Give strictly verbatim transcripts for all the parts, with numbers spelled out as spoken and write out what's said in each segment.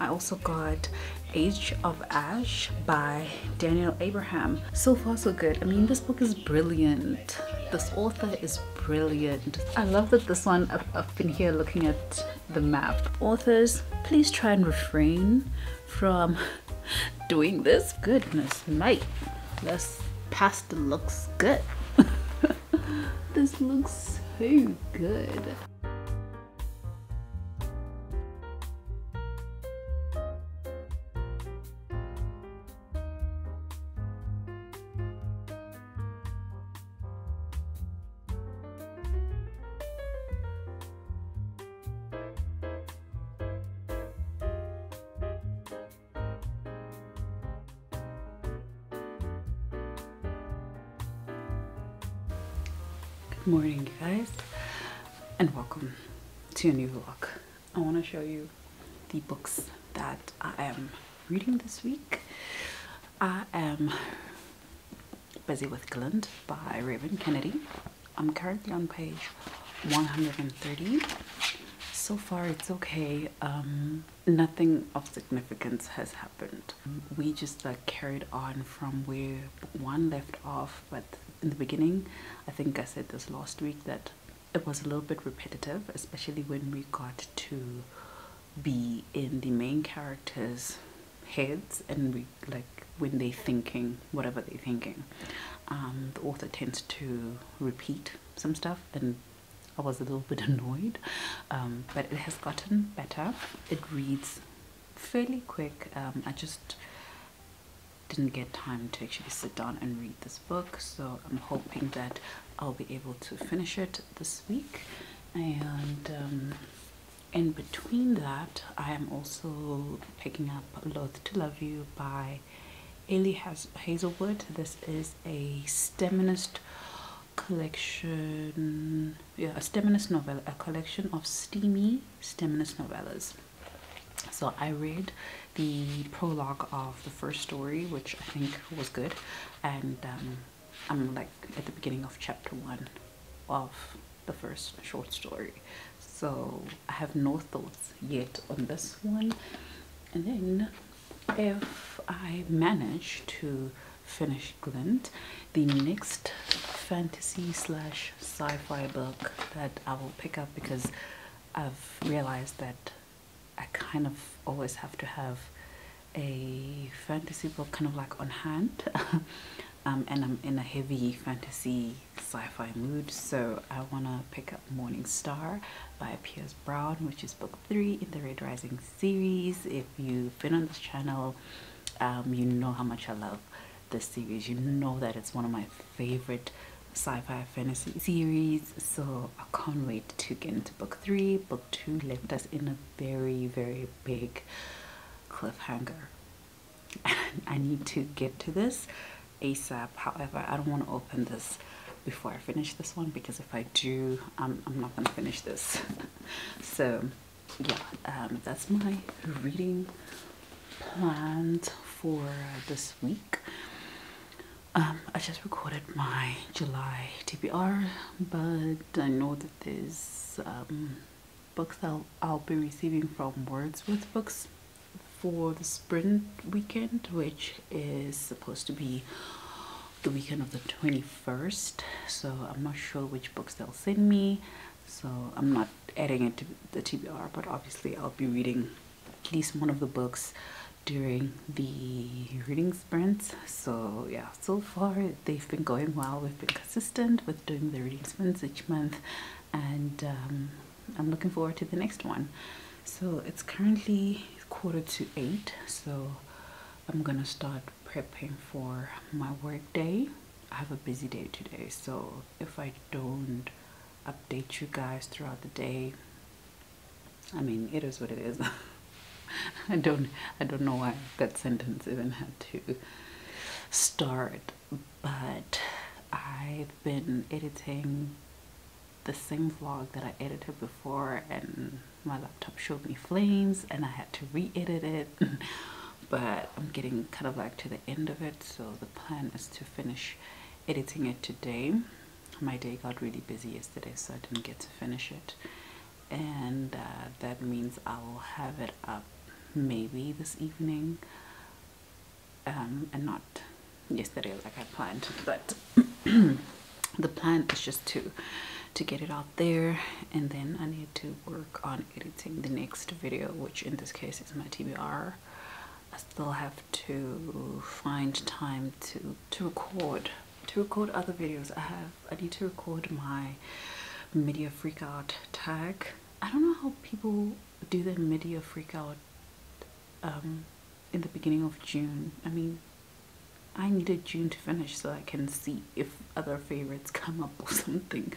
I also got Age of Ash by Daniel Abraham. So far so good. I mean, this book is brilliant. This author is brilliant. I love that this one, I've, I've been here looking at the map. Authors, please try and refrain from doing this. Goodness mate, this pasta looks good. This looks so good. Morning guys, and welcome to a new vlog. I want to show you the books that I am reading this week. I am busy with Glint by Raven Kennedy. I'm currently on page one hundred thirty. So far it's okay. Um, nothing of significance has happened. We just uh, carried on from where one left off, but in the beginning, I think I said this last week, that it was a little bit repetitive, especially when we got to be in the main characters' heads and we like when they're thinking whatever they're thinking. Um, the author tends to repeat some stuff, and I was a little bit annoyed, um, but it has gotten better. It reads fairly quick. Um, I just didn't get time to actually sit down and read this book, so I'm hoping that I'll be able to finish it this week. And um, in between that, I am also picking up Loath to Love You by Hailey Hazelwood. This is a STEMinist collection, yeah, a STEMinist novella, a collection of steamy STEMinist novellas. So I read the prologue of the first story, which I think was good, and um, I'm like at the beginning of chapter one of the first short story. So I have no thoughts yet on this one, and then if I manage to finish Glint, the next fantasy slash sci-fi book that I will pick up, because I've realized that I kind of always have to have a fantasy book kind of like on hand. um, and I'm in a heavy fantasy sci-fi mood, so I want to pick up Morning Star by Pierce Brown, which is book three in the Red Rising series. If you've been on this channel, um, you know how much I love this series. You know that it's one of my favorite sci-fi fantasy series, so I can't wait to get into book three. Book two left us in a very very big cliffhanger. I need to get to this ASAP. However, I don't want to open this before I finish this one, because if I do, um, I'm not going to finish this. So yeah, um, that's my reading planned for this week. Um, I just recorded my July T B R, but I know that there's um, books I'll, I'll be receiving from Wordsworth Books for the sprint weekend, which is supposed to be the weekend of the twenty-first, so I'm not sure which books they'll send me, so I'm not adding it to the T B R, but obviously I'll be reading at least one of the books during the reading sprints. So yeah, so far they've been going well. We've been consistent with doing the reading sprints each month, and um, I'm looking forward to the next one. So it's currently quarter to eight, so I'm gonna start prepping for my work day. I have a busy day today, so if I don't update you guys throughout the day, I mean, it is what it is. I don't I don't know why that sentence even had to start, but I've been editing the same vlog that I edited before, and my laptop showed me flames and I had to re-edit it. But I'm getting kind of like to the end of it, so the plan is to finish editing it today. My day got really busy yesterday, so I didn't get to finish it, and uh, that means I will have it up maybe this evening, um, and not yesterday like I planned, but the plan is just to to get it out there, and then I need to work on editing the next video, which in this case is my T B R. I still have to find time to to record to record other videos. I have I need to record my media freakout tag. I don't know how people do their media freakout um, in the beginning of June. I mean, I needed June to finish so I can see if other favorites come up or something.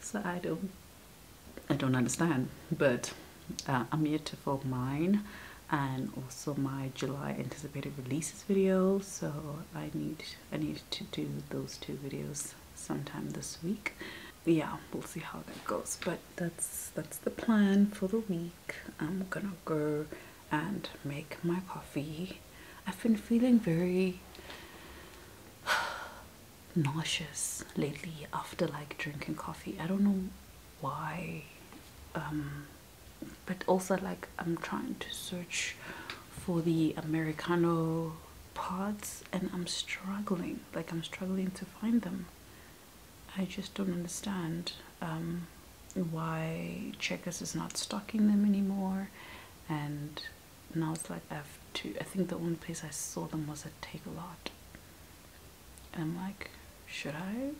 So I don't, I don't understand. But uh, I'm here to film mine and also my July anticipated releases video. So I need, I need to do those two videos sometime this week. Yeah, we'll see how that goes. But that's that's the plan for the week. I'm gonna go and make my coffee. I've been feeling very nauseous lately after like drinking coffee. I don't know why, um but also like I'm trying to search for the Americano pods and I'm struggling like I'm struggling to find them. I just don't understand um why Checkers is not stocking them anymore, and now it's like I have to I think the only place I saw them was at Take-A-Lot. I'm like, should I?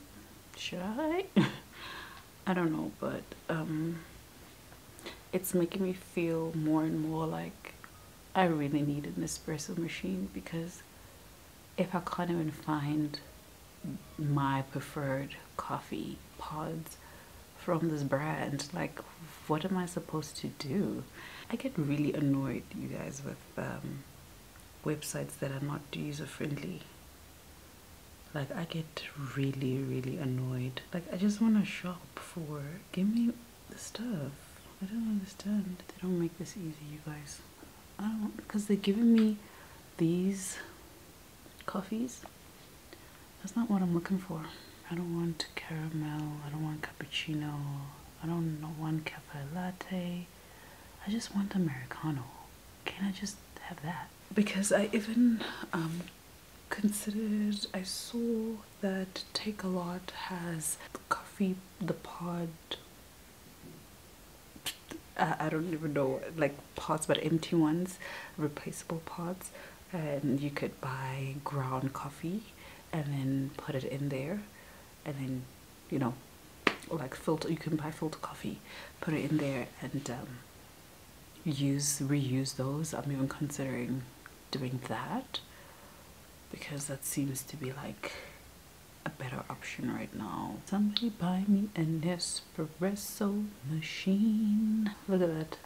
Should I? I don't know, but um, it's making me feel more and more like I really need an espresso machine, because if I can't even find my preferred coffee pods from this brand, like what am I supposed to do? I get really annoyed, you guys, with um, websites that are not user-friendly. Like I get really, really annoyed. Like I just want to shop for, give me the stuff. I don't understand. They don't make this easy, you guys. I don't, because they're giving me these coffees. That's not what I'm looking for. I don't want caramel. I don't want cappuccino. I don't want cafe latte. I just want Americano. Can I just have that? Because I even, um, considered, I saw that Take-A-Lot has the coffee, the pod, I, I don't even know, like pods, but empty ones, replaceable pods, and you could buy ground coffee and then put it in there, and then, you know, like filter, you can buy filter coffee, put it in there, and um, use, reuse those. I'm even considering doing that, because that seems to be like a better option right now. Somebody buy me an espresso machine. Look at that.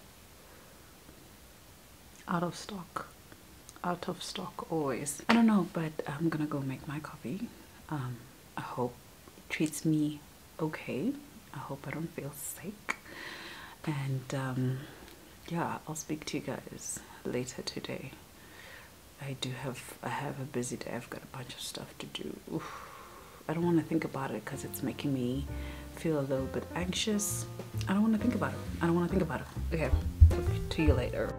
Out of stock. Out of stock always. I don't know, but I'm gonna go make my coffee. Um, I hope it treats me okay. I hope I don't feel sick. And um, yeah, I'll speak to you guys later today. I do have, I have a busy day. I've got a bunch of stuff to do. Oof. I don't want to think about it because it's making me feel a little bit anxious. I don't want to think about it. I don't want to think about it. Okay, talk to you later.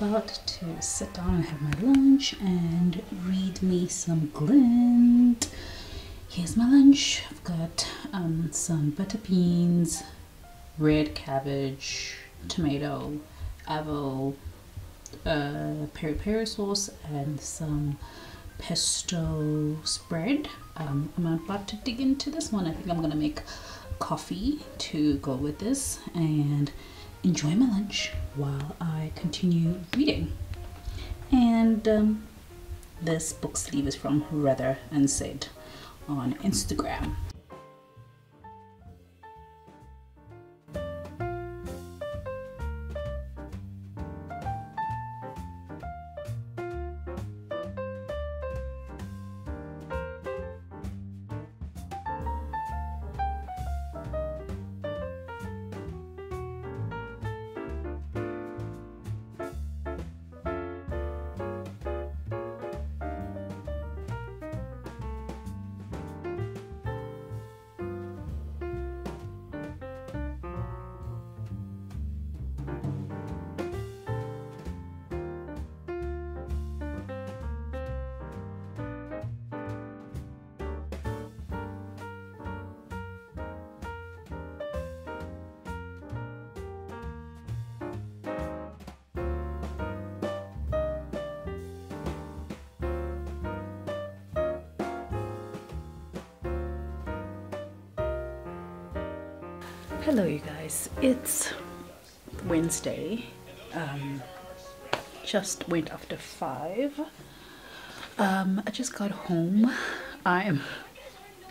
about to sit down and have my lunch and read me some Glint. Here's my lunch. I've got um, some butter beans, red cabbage, tomato, avocado, uh, peri peri sauce, and some pesto spread. Um, I'm about to dig into this one. I think I'm gonna make coffee to go with this and enjoy my lunch while I continue reading. And um, this book sleeve is from Rather Unsaid on Instagram. Hello you guys, it's Wednesday, um, just went after five. Um, I just got home. I am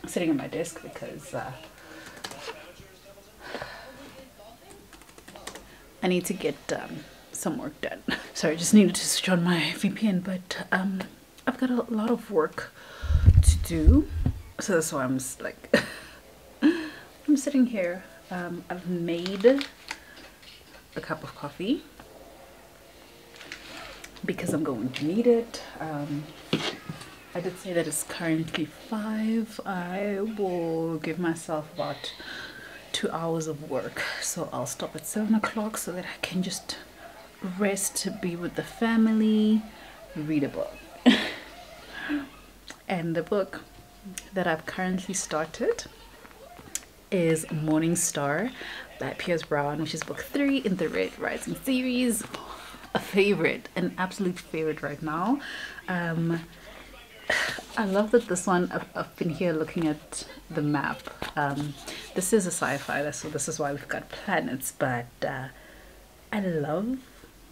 sitting at my desk because uh, I need to get um, some work done. Sorry, I just needed to switch on my V P N, but um, I've got a lot of work to do, so that's why I'm just like, I'm sitting here. Um, I've made a cup of coffee because I'm going to need it. Um, I did say that it's currently five. I will give myself about two hours of work. So I'll stop at seven o'clock so that I can just rest, be with the family, read a book. And the book that I've currently started is Morning Star by Pierce Brown, which is book three in the Red Rising series. A favorite, an absolute favorite right now. Um, I love that this one, I've, I've been here looking at the map. Um, this is a sci-fi, so this is why we've got planets, but uh, I love,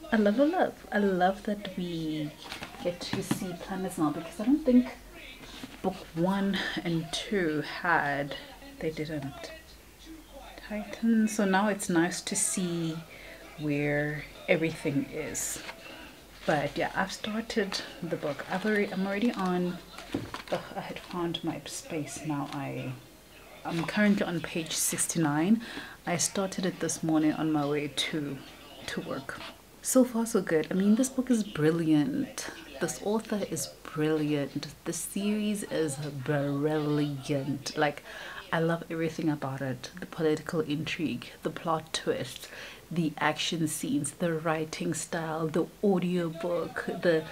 I love, I love, I love that we get to see planets now, because I don't think book one and two had they didn't Titan, so now it's nice to see where everything is. But yeah, I've started the book. I've already, I'm already on. Oh, I had found my space. Now I, I'm currently on page sixty-nine. I started it this morning on my way to, to work. So far, so good. I mean, this book is brilliant. This author is brilliant. The series is brilliant. Like, I love everything about it. The political intrigue, the plot twist, the action scenes, the writing style, the audiobook, the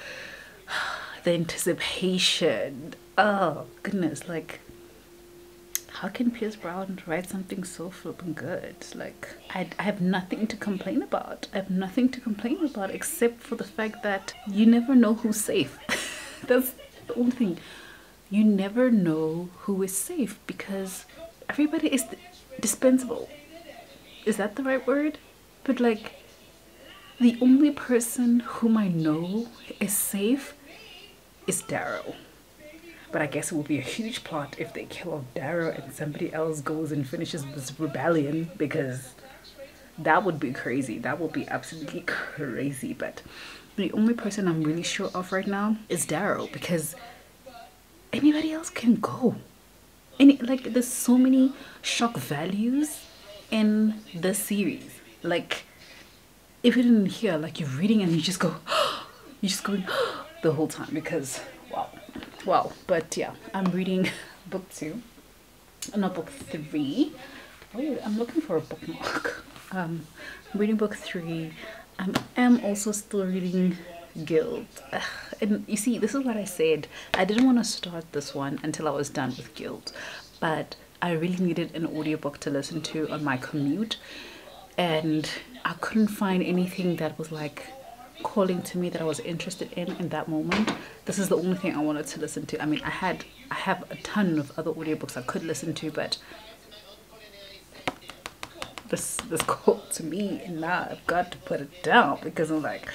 the anticipation. Oh goodness, like, how can Pierce Brown write something so flippin' good? Like, I, I have nothing to complain about. I have nothing to complain about except for the fact that you never know who's safe. That's the only thing. You never know who is safe because everybody is dispensable. Is that the right word? But like, the only person whom I know is safe is Darrow. But I guess it would be a huge plot if they kill off Darrow and somebody else goes and finishes this rebellion, because that would be crazy. That would be absolutely crazy. But the only person I'm really sure of right now is Darrow, because anybody else can go. Any, like, there's so many shock values in this series. Like, if you didn't hear, like, you're reading and you just go, you just go the whole time, because wow, wow. But yeah, I'm reading book two, not book three. Wait, I'm looking for a bookmark. Um, I'm reading book three. I am also still reading Guild. Ugh. And you see, this is what I said. I didn't want to start this one until I was done with Guild, but I really needed an audiobook to listen to on my commute, and I couldn't find anything that was like calling to me that I was interested in in that moment. This is the only thing I wanted to listen to. I mean, I had I have a ton of other audiobooks I could listen to, but this this called to me, and now I've got to put it down because I'm like,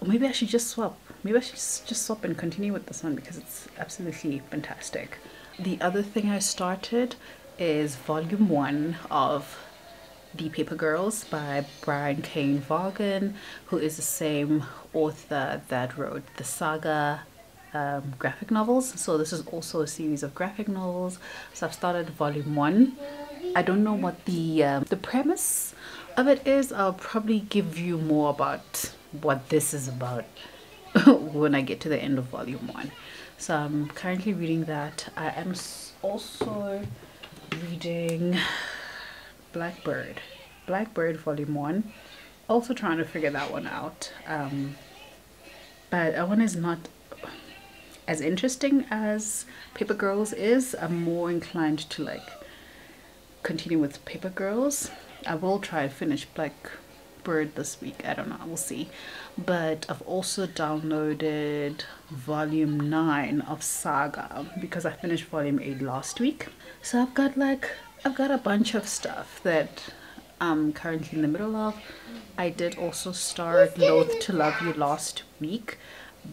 or maybe I should just swap. Maybe I should just swap and continue with this one because it's absolutely fantastic. The other thing I started is volume one of The Paper Girls by Brian K. Vaughan, who is the same author that wrote the Saga um, graphic novels. So this is also a series of graphic novels. So I've started volume one. I don't know what the um, the premise of it is. I'll probably give you more about what this is about when I get to the end of volume one. So I'm currently reading that. I am also reading Blackbird. Blackbird volume one. Also trying to figure that one out. Um, but that one is not as interesting as Paper Girls is. I'm more inclined to like continue with Paper Girls. I will try and finish Blackbird this week. I don't know. We'll see. But I've also downloaded volume nine of Saga because I finished volume eight last week. So I've got like I've got a bunch of stuff that I'm currently in the middle of. I did also start Loath to Love You last week,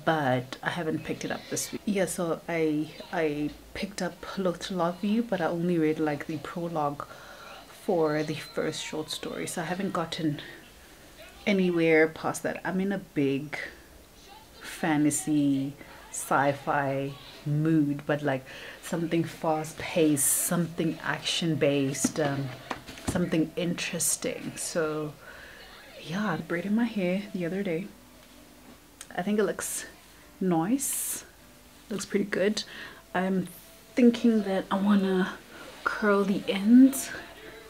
but I haven't picked it up this week. Yeah, so I I picked up Loath to Love You, but I only read like the prologue for the first short story, so I haven't gotten anywhere past that. I'm in a big fantasy sci-fi mood, but like something fast-paced, something action-based, um, something interesting. So yeah, I braided my hair the other day. I think it looks nice, looks pretty good. I'm thinking that I want to curl the ends.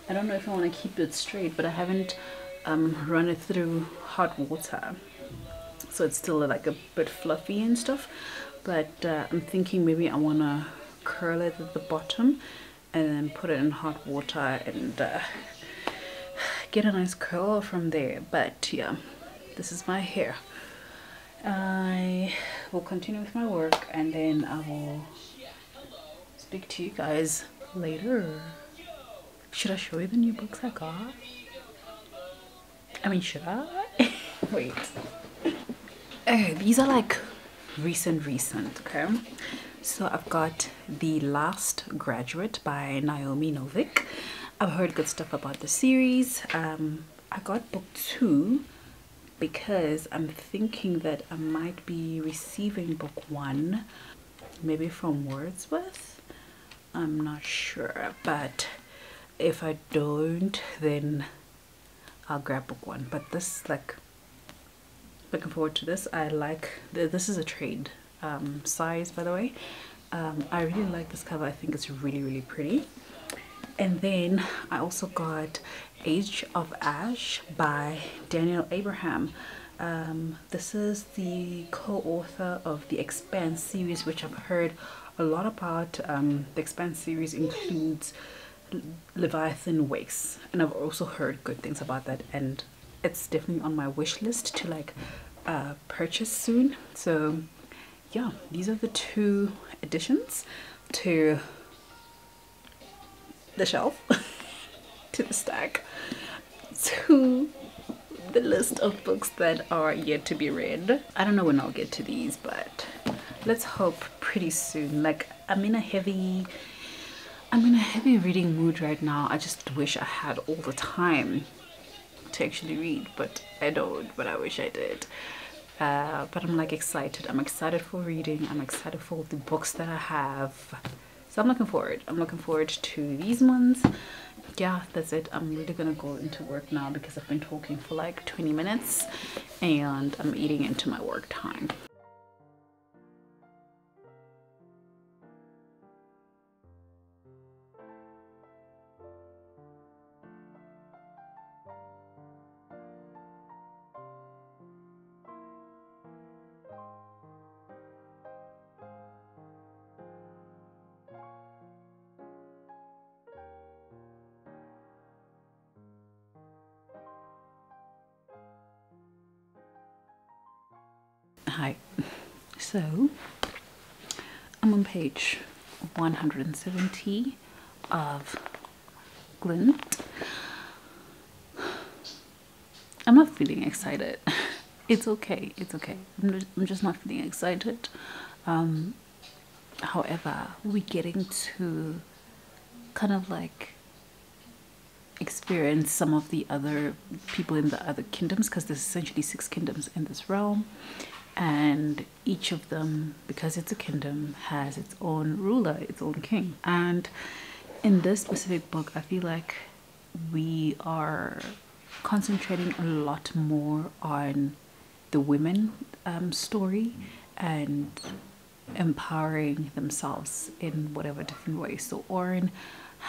I don't know if I want to keep it straight, but I haven't um, run it through hot water, so it's still like a bit fluffy and stuff. But uh, I'm thinking maybe I want to curl it at the bottom and then put it in hot water and uh, get a nice curl from there. But yeah, this is my hair. I will continue with my work and then I will speak to you guys later. Should I show you the new books I got? I mean, should I? Wait. Okay, these are like recent recent okay, so I've got The Last Graduate by Naomi Novik. I've heard good stuff about the series. um I got book two because I'm thinking that I might be receiving book one maybe from Wordsworth. I'm not sure, but if I don't, then I'll grab book one. But this, like, looking forward to this. I like, this is a trade um, size, by the way. Um, I really like this cover. I think it's really, really pretty. And then I also got Age of Ash by Daniel Abraham. Um, this is the co-author of The Expanse series, which I've heard a lot about. Um, the Expanse series includes Leviathan Wakes, and I've also heard good things about that, and it's definitely on my wish list to like uh, purchase soon. So yeah, these are the two additions to the shelf, to the stack, to the list of books that are yet to be read. I don't know when I'll get to these, but let's hope pretty soon. Like, I'm in a heavy, I'm in a heavy reading mood right now. I just wish I had all the time to actually read, but I don't, but I wish I did. Uh, but I'm like excited. I'm excited for reading. I'm excited for the books that I have. So I'm looking forward. I'm looking forward to these ones. Yeah, that's it. I'm really gonna go into work now because I've been talking for like twenty minutes and I'm eating into my work time. Hi, so I'm on page one hundred seventy of Glint. I'm not feeling excited. It's okay, it's okay. I'm just, I'm just not feeling excited. Um, however, we're getting to kind of like experience some of the other people in the other kingdoms, because there's essentially six kingdoms in this realm, and each of them, because it's a kingdom, has its own ruler, its own king. And in this specific book, I feel like we are concentrating a lot more on the women um, story and empowering themselves in whatever different ways. So Orin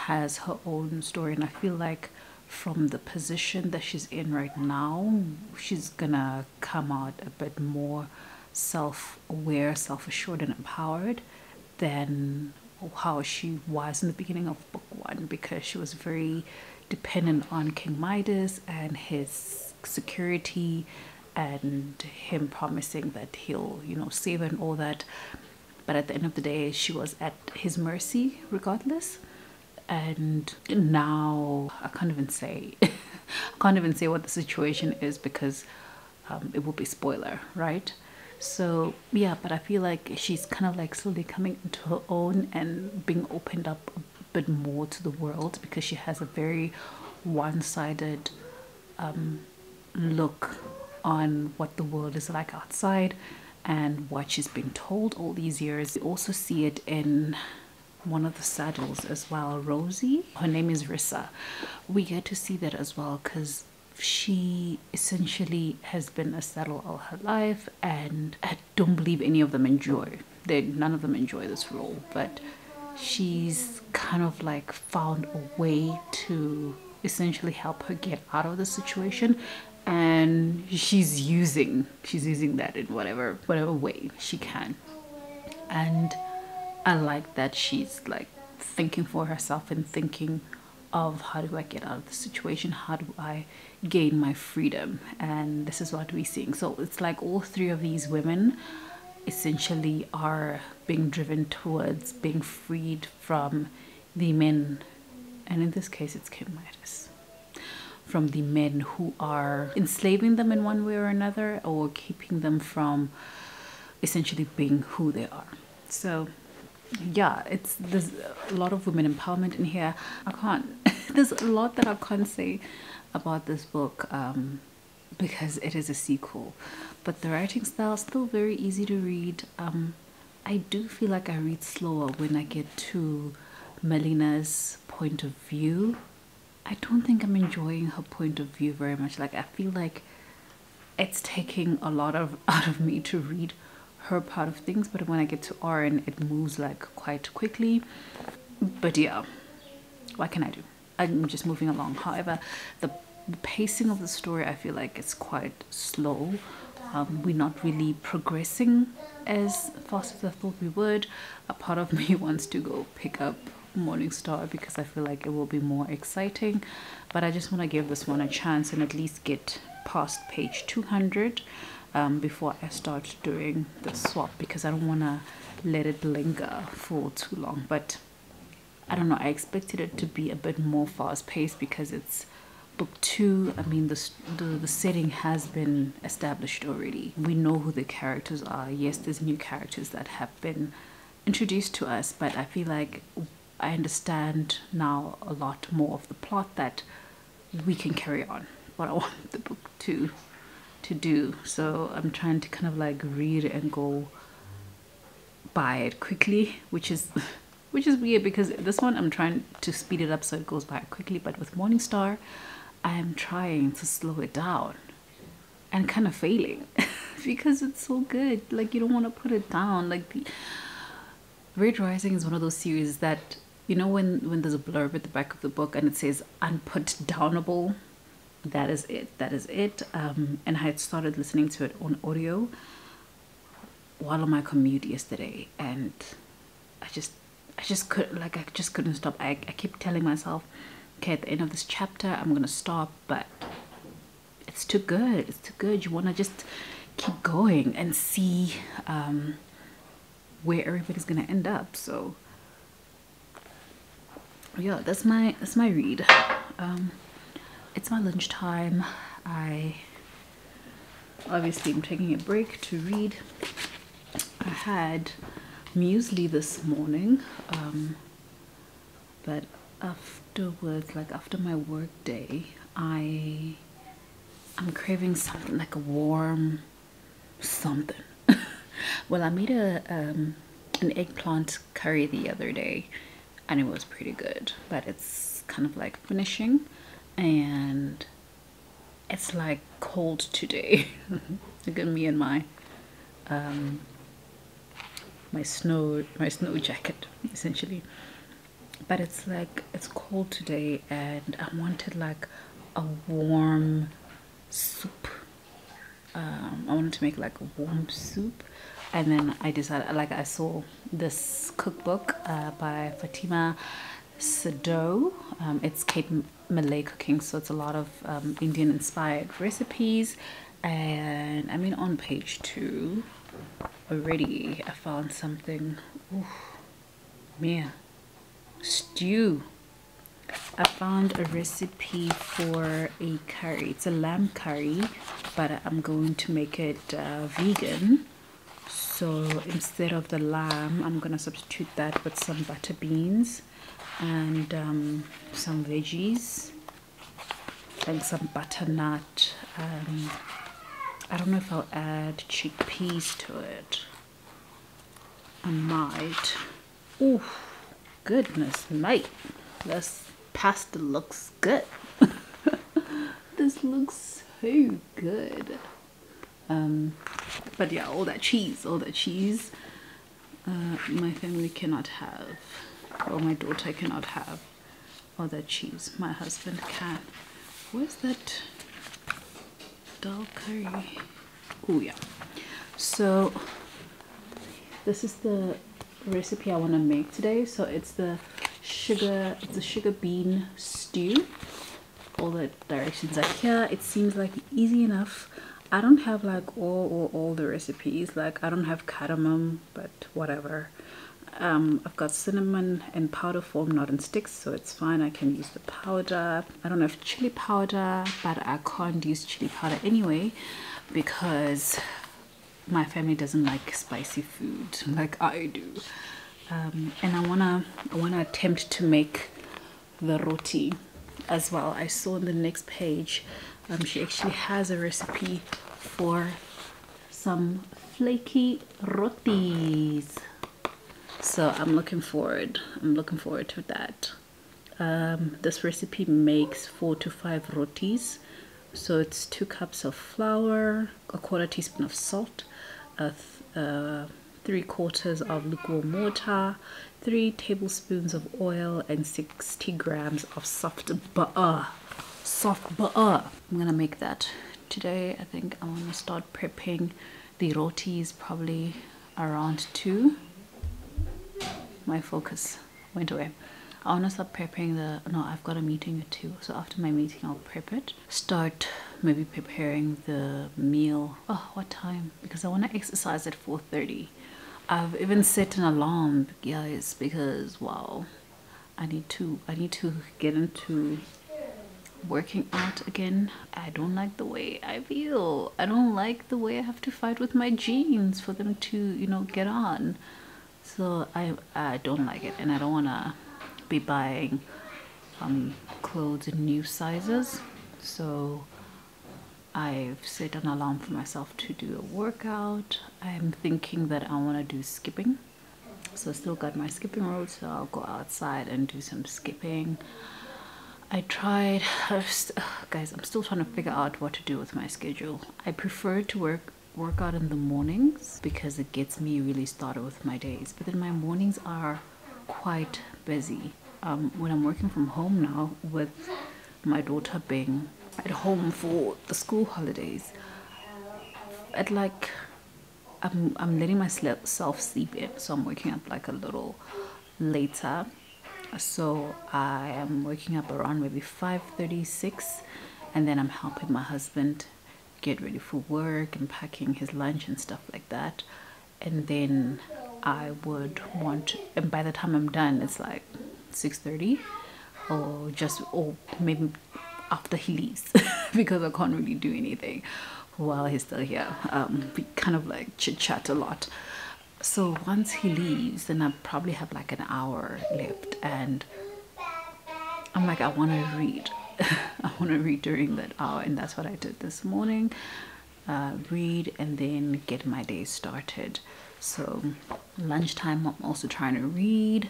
has her own story, and I feel like from the position that she's in right now, she's gonna come out a bit more self-aware, self-assured and empowered than how she was in the beginning of book one, because she was very dependent on King Midas and his security and him promising that he'll, you know, save her and all that. But at the end of the day, she was at his mercy regardless. And now I can't even say I can't even say what the situation is, because um, it will be spoiler, right? So yeah, but I feel like she's kind of like slowly coming into her own and being opened up a bit more to the world, because she has a very one-sided um, look on what the world is like outside and what she's been told all these years. You also see it in one of the saddles as well. Rosie, her name is Rissa, we get to see that as well, because she essentially has been a saddle all her life, and I don't believe any of them enjoy they none of them enjoy this role, but she's kind of like found a way to essentially help her get out of the situation, and she's using she's using that in whatever whatever way she can. And I like that she's like thinking for herself and thinking of, how do I get out of the situation? How do I gain my freedom? And this is what we're seeing. So it's like all three of these women essentially are being driven towards being freed from the men, and in this case it's King Midas, from the men who are enslaving them in one way or another, or keeping them from essentially being who they are. So yeah, it's there's a lot of women empowerment in here. I can't there's a lot that I can't say about this book, um because it is a sequel, but the writing style is still very easy to read. um I do feel like I read slower when I get to Melina's point of view. I don't think I'm enjoying her point of view very much. Like, I feel like it's taking a lot of out of me to read her part of things, but when I get to Orin, it moves like quite quickly. But yeah, what can I do? I'm just moving along. However, the pacing of the story, I feel like it's quite slow. Um, we're not really progressing as fast as I thought we would. A part of me wants to go pick up Morningstar because I feel like it will be more exciting, but I just want to give this one a chance and at least get past page two hundred. Um, before I start doing the swap, because I don't want to let it linger for too long. But I don't know, I expected it to be a bit more fast paced because it's book two. I mean, the, the, the setting has been established already. We know who the characters are. Yes, there's new characters that have been introduced to us, but I feel like I understand now a lot more of the plot that we can carry on. But I want the book to to do, so I'm trying to kind of like read and go by it quickly, which is which is weird, because this one I'm trying to speed it up so it goes by quickly, but with Morningstar I am trying to slow it down and kind of failing because it's so good. Like, you don't want to put it down. Like, the Red Rising is one of those series that, you know, when when there's a blurb at the back of the book and it says unput-downable, that is it, that is it. Um, and I had started listening to it on audio while on my commute yesterday, and I just, I just couldn't, like, I just couldn't stop. I, I kept telling myself, okay, at the end of this chapter, I'm gonna stop, but it's too good, it's too good. You wanna just keep going and see um, where everything's gonna end up. So yeah, that's my that's my read. Um, it's my lunchtime. I obviously am taking a break to read. I had muesli this morning, um, but afterwards, like after my work day, I I'm craving something like a warm something. Well, I made a um, an eggplant curry the other day, and it was pretty good. But it's kind of like finishing, and it's like cold today. Look at me and my um, my snow my snow jacket essentially. But it's like it's cold today, and I wanted like a warm soup. Um, I wanted to make like a warm soup, and then I decided, like, I saw this cookbook uh, by Fatima Sado. Um, it's Cape Malay cooking, so it's a lot of um, Indian inspired recipes. And I mean, on page two already I found something. Ooh, yeah, stew. I found a recipe for a curry. It's a lamb curry, but I'm going to make it uh, vegan. So instead of the lamb, I'm gonna substitute that with some butter beans and um, some veggies and some butternut. um, I don't know if I'll add chickpeas to it. I might. Ooh, goodness mate, this pasta looks good. This looks so good. Um, but yeah, all that cheese, all that cheese, uh, my family cannot have, or my daughter cannot have all that cheese. My husband can. Where's that dal curry? Oh yeah. So this is the recipe I want to make today. So it's the sugar it's a sugar bean stew. All the directions are here. It seems like easy enough. I don't have like all all, all the recipes. Like, I don't have cardamom, but whatever. um I've got cinnamon in powder form, not in sticks, so it's fine. I can use the powder. I don't have chili powder, but I can't use chili powder anyway because my family doesn't like spicy food like I do. Um, and I wanna I wanna attempt to make the roti as well. I saw on the next page, um, she actually has a recipe for some flaky rotis. So I'm looking forward. I'm looking forward to that. Um, this recipe makes four to five rotis. So it's two cups of flour, a quarter teaspoon of salt, a uh, three quarters of lukewarm water, three tablespoons of oil, and sixty grams of soft butter. Soft butter. I'm gonna make that today. I think I want to start prepping the rotis probably around two. My focus went away. I want to start prepping the... No, I've got a meeting at two. So after my meeting, I'll prep it. Start maybe preparing the meal. Oh, what time? Because I want to exercise at four thirty. I've even set an alarm, guys, because, wow. I need to, I need to get into working out again. I don't like the way I feel. I don't like the way I have to fight with my jeans for them to, you know, get on. So I, I don't like it, and I don't want to be buying um, clothes in new sizes. So I've set an alarm for myself to do a workout. I'm thinking that I want to do skipping. So I still got my skipping rope, so I'll go outside and do some skipping. I tried, guys, I'm still trying to figure out what to do with my schedule. I prefer to work workout in the mornings because it gets me really started with my days, but then my mornings are quite busy. Um, when I'm working from home now, with my daughter being at home for the school holidays, at like I'm, I'm letting myself sleep in, so I'm waking up like a little later. So I am waking up around maybe five thirty, six, and then I'm helping my husband get ready for work and packing his lunch and stuff like that. And then I would want to, and by the time I'm done, it's like six thirty or just, or maybe after he leaves because I can't really do anything while he's still here. Um, we kind of like chit chat a lot. So once he leaves, then I probably have like an hour left, and I'm like, I want to read. I want to read during that hour, and that's what I did this morning. Uh, read and then get my day started. So lunchtime, I'm also trying to read.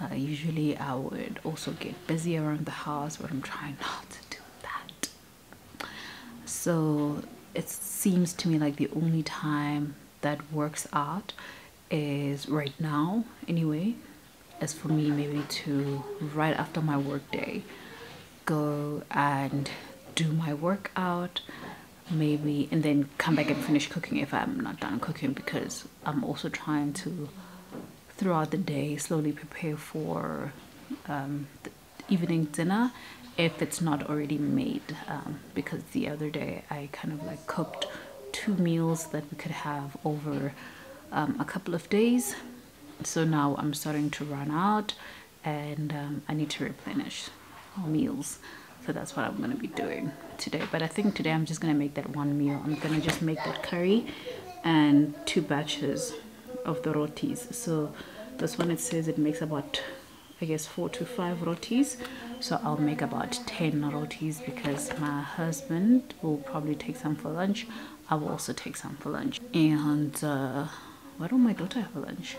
Uh, usually I would also get busy around the house, but I'm trying not to do that. So it seems to me like the only time that works out is right now anyway, as for me, maybe to right after my work day, go and do my workout maybe, and then come back and finish cooking if I'm not done cooking, because I'm also trying to throughout the day slowly prepare for um, the evening dinner if it's not already made, um, because the other day I kind of like cooked two meals that we could have over um, a couple of days. So now I'm starting to run out, and um, I need to replenish meals. So that's what I'm going to be doing today. But I think today I'm just going to make that one meal. I'm going to just make that curry and two batches of the rotis. So this one, it says it makes about, I guess, four to five rotis. So I'll make about ten rotis because my husband will probably take some for lunch. I will also take some for lunch. And uh, why don't my daughter have lunch?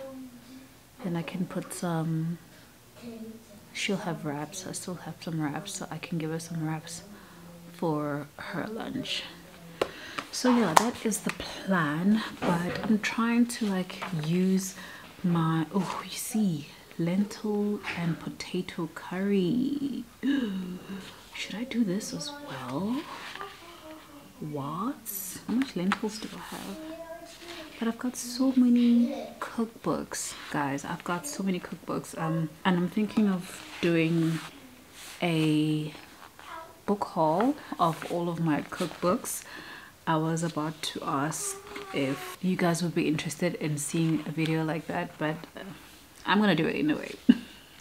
Then I can put some... She'll have wraps. I still have some wraps, so I can give her some wraps for her lunch. So yeah, that is the plan. But I'm trying to like use my... Oh, you see, lentil and potato curry. Should I do this as well? What? How much lentils do I have? But I've got so many cookbooks, guys. I've got so many cookbooks. Um, and I'm thinking of doing a book haul of all of my cookbooks. I was about to ask if you guys would be interested in seeing a video like that, but uh, I'm gonna do it anyway.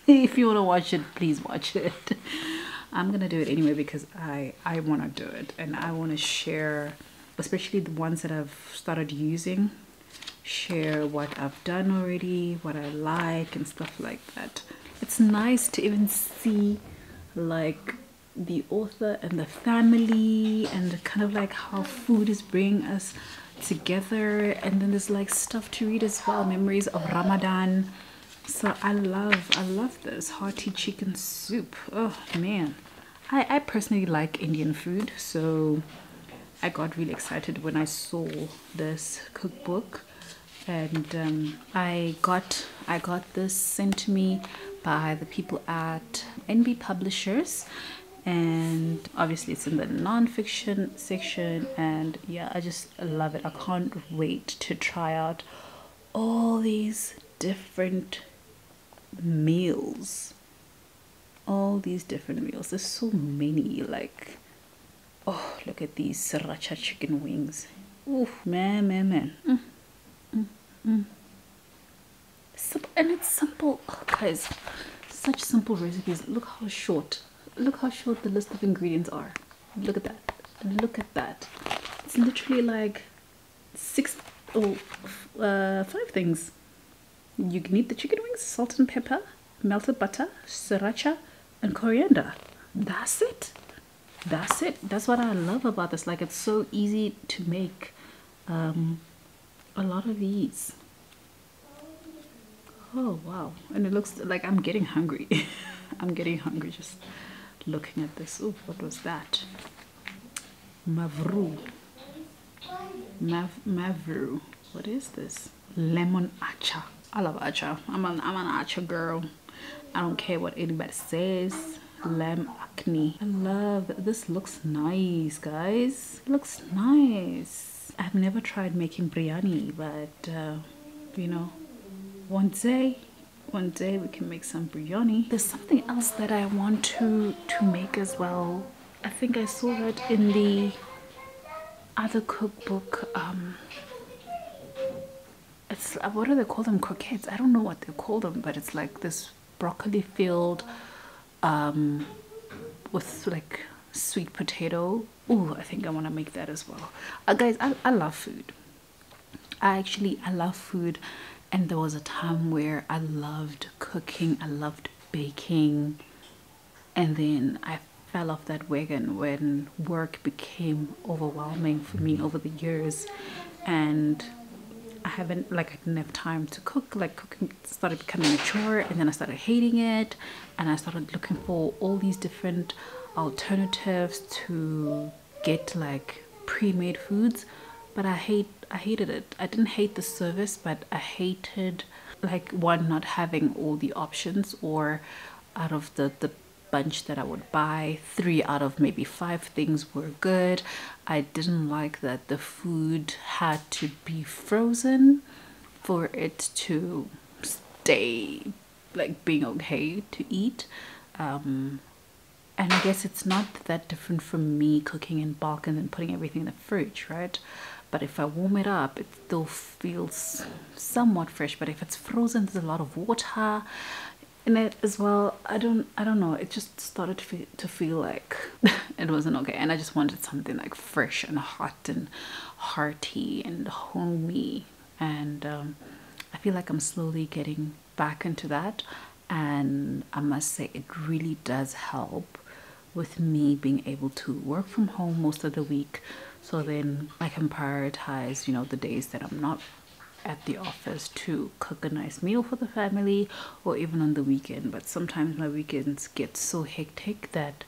If you wanna watch it, please watch it. I'm gonna do it anyway because I, I wanna do it, and I wanna share, especially the ones that I've started using, share what I've done already, what I like and stuff like that. It's nice to even see like the author and the family and kind of like how food is bringing us together. And then there's like stuff to read as well, memories of Ramadan. So I love, I love this hearty chicken soup. Oh man, I, I personally like Indian food, so I got really excited when I saw this cookbook. And um, I got I got this sent to me by the people at N B Publishers, and obviously it's in the non-fiction section. And yeah, I just love it. I can't wait to try out all these different meals, all these different meals. There's so many, like, oh, look at these sriracha chicken wings. Oof, man, man, man. Mm, mm, mm. Simple, and it's simple. Oh, guys, such simple recipes. Look how short. Look how short the list of ingredients are. Look at that. Look at that. It's literally like six, oh, uh, five things. You can eat the chicken wings, salt and pepper, melted butter, sriracha, and coriander. That's it. That's it. That's what I love about this. Like, it's so easy to make um, a lot of these. Oh, wow. And it looks like... I'm getting hungry. I'm getting hungry just looking at this. Oh, what was that? Mavru. Mav Mavru. What is this? Lemon acha. I love acha. I'm an, I'm an acha girl. I don't care what anybody says. Lamb acne. I love this. Looks nice, guys. It looks nice. I've never tried making biryani, but uh, you know, one day one day we can make some biryani. There's something else that I want to to make as well. I think I saw that in the other cookbook. Um, it's what do they call them? Croquettes. I don't know what they call them, but it's like this broccoli filled um, with like sweet potato. Ooh, I think I want to make that as well. Uh, guys, I, I love food. I actually, I love food. And there was a time where I loved cooking. I loved baking. And then I fell off that wagon when work became overwhelming for me over the years. And I haven't, like, I didn't have time to cook. Like, cooking started becoming a chore. And then I started hating it. And I started looking for all these different alternatives to get, like, pre-made foods. But I hate I hated it. I didn't hate the service, but I hated, like, one, not having all the options, or out of the, the bunch that I would buy, three out of maybe five things were good. I didn't like that the food had to be frozen for it to stay, like, being okay to eat. Um, and I guess it's not that different from me cooking in bulk and then putting everything in the fridge, right? But if I warm it up, it still feels somewhat fresh. But if it's frozen, there's a lot of water in it as well. I don't, I don't know. It just started to feel, to feel like it wasn't okay. And I just wanted something like fresh and hot and hearty and homey. And um, I feel like I'm slowly getting back into that. And I must say, it really does help with me being able to work from home most of the week. So then I can prioritize, you know, the days that I'm not at the office to cook a nice meal for the family, or even on the weekend. But sometimes my weekends get so hectic that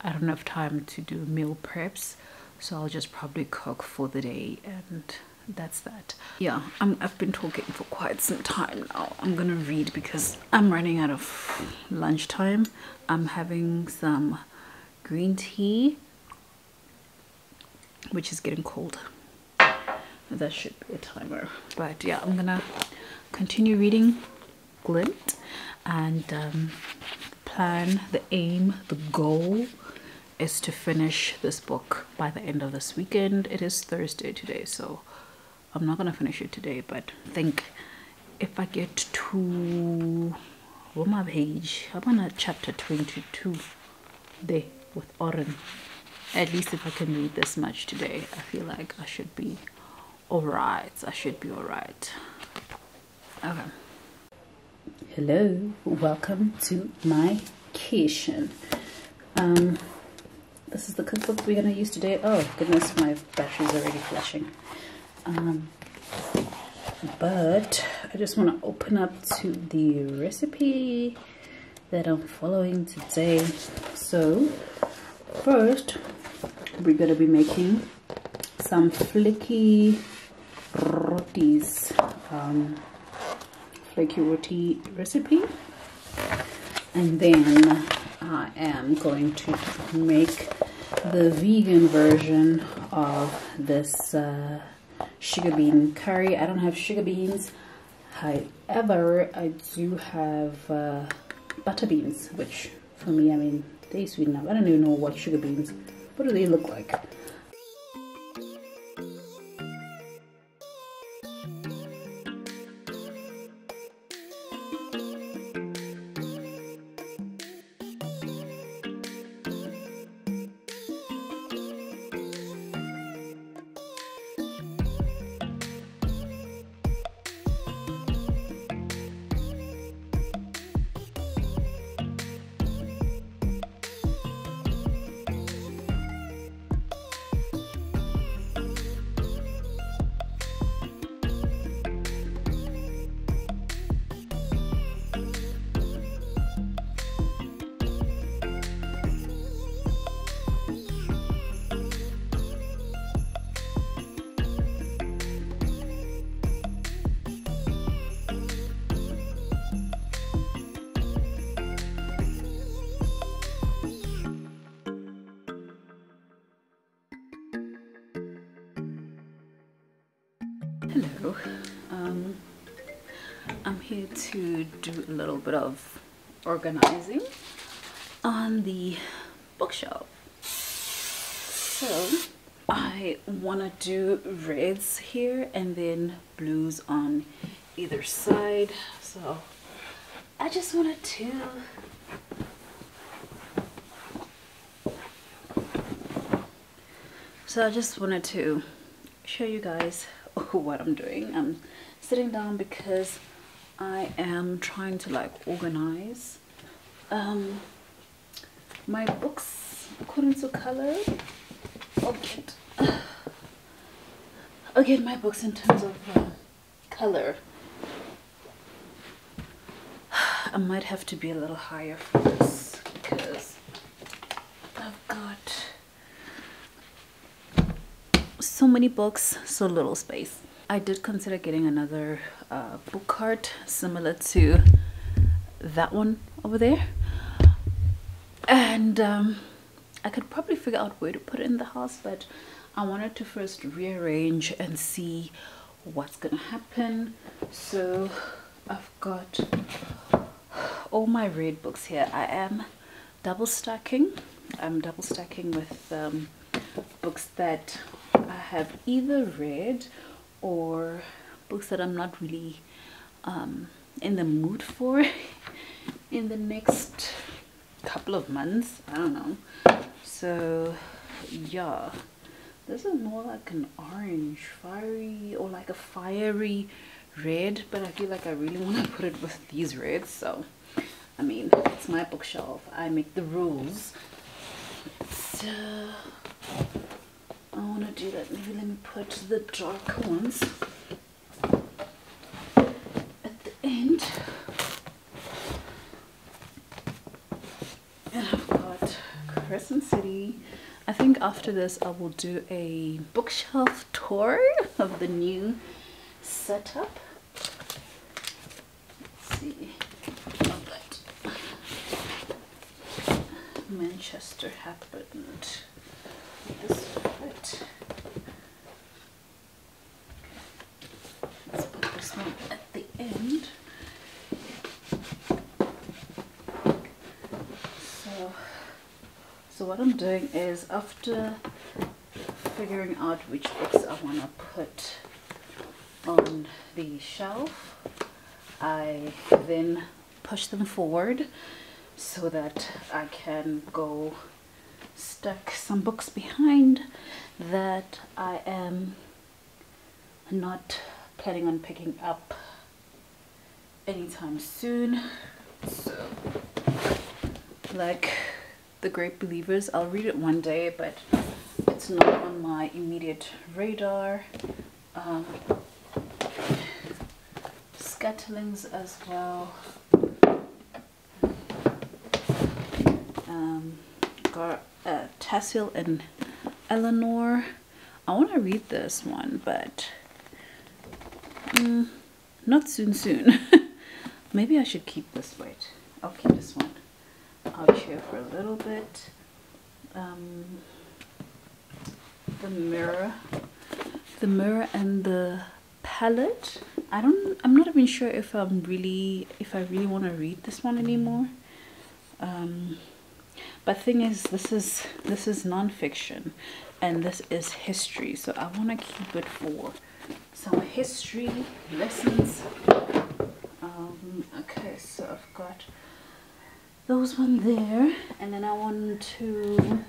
I don't have time to do meal preps. So I'll just probably cook for the day, and that's that. Yeah, I'm, I've been talking for quite some time now. I'm gonna read because I'm running out of lunchtime. I'm having some green tea, which is getting cold. That should be a timer. But yeah, I'm gonna continue reading Glint, and um, plan, the aim, the goal is to finish this book by the end of this weekend. It is Thursday today, so I'm not gonna finish it today, but I think if I get to, what my page? I'm on chapter twenty-two there with Oren. At least if I can read this much today, I feel like I should be alright. I should be alright. Okay. Hello. Welcome to my kitchen. Um, this is the cookbook we're going to use today. Oh, goodness, my battery's already flashing. Um, but I just want to open up to the recipe that I'm following today. So, first, we're going to be making some flaky rotis, um, flaky roti recipe, and then I am going to make the vegan version of this uh, sugar bean curry. I don't have sugar beans, however, I do have uh, butter beans, which for me, I mean, they sweet enough. I don't even know what sugar beans, what do they look like? Hello, um, I'm here to do a little bit of organizing on the bookshelf. So I want to do reds here and then blues on either side. So I just wanted to so I just wanted to show you guys what I'm doing. I'm sitting down because I am trying to like organize um, my books according to color. I'll get, I'll get my books in terms of uh, color. I might have to be a little higher for this because I've got so many books, so little space. I did consider getting another uh, book cart similar to that one over there, and um, I could probably figure out where to put it in the house, but I wanted to first rearrange and see what's gonna happen. So I've got all my red books here. I am double stacking. I'm double stacking with um, books that I have either read or books that I'm not really um, in the mood for in the next couple of months. I don't know. So yeah, this is more like an orange fiery or like a fiery red, but I feel like I really want to put it with these reds. So I mean, it's my bookshelf, I make the rules, so I want to do that. Maybe let me put the darker ones at the end. Crescent City. I think after this I will do a bookshelf tour of the new setup. Let's see. Oh, but Manchester happened. This right. Let's put this one at the end. So So what I'm doing is, after figuring out which books I want to put on the shelf, I then push them forward so that I can go stack some books behind that I am not planning on picking up anytime soon. So, like The Great Believers, I'll read it one day, but it's not on my immediate radar. Um, Scatterlings as well. Um, Gar uh, Tassiel and Eleanor. I want to read this one, but um, not soon soon. Maybe I should keep this. Wait, I'll keep this one out here for a little bit. Um, the mirror, the mirror and the palette. I don't. I'm not even sure if I'm really, if I really want to read this one anymore. Um, but thing is, this is this is nonfiction, and this is history. So I want to keep it for some history lessons. Um, okay, so I've got those one there, and then I want to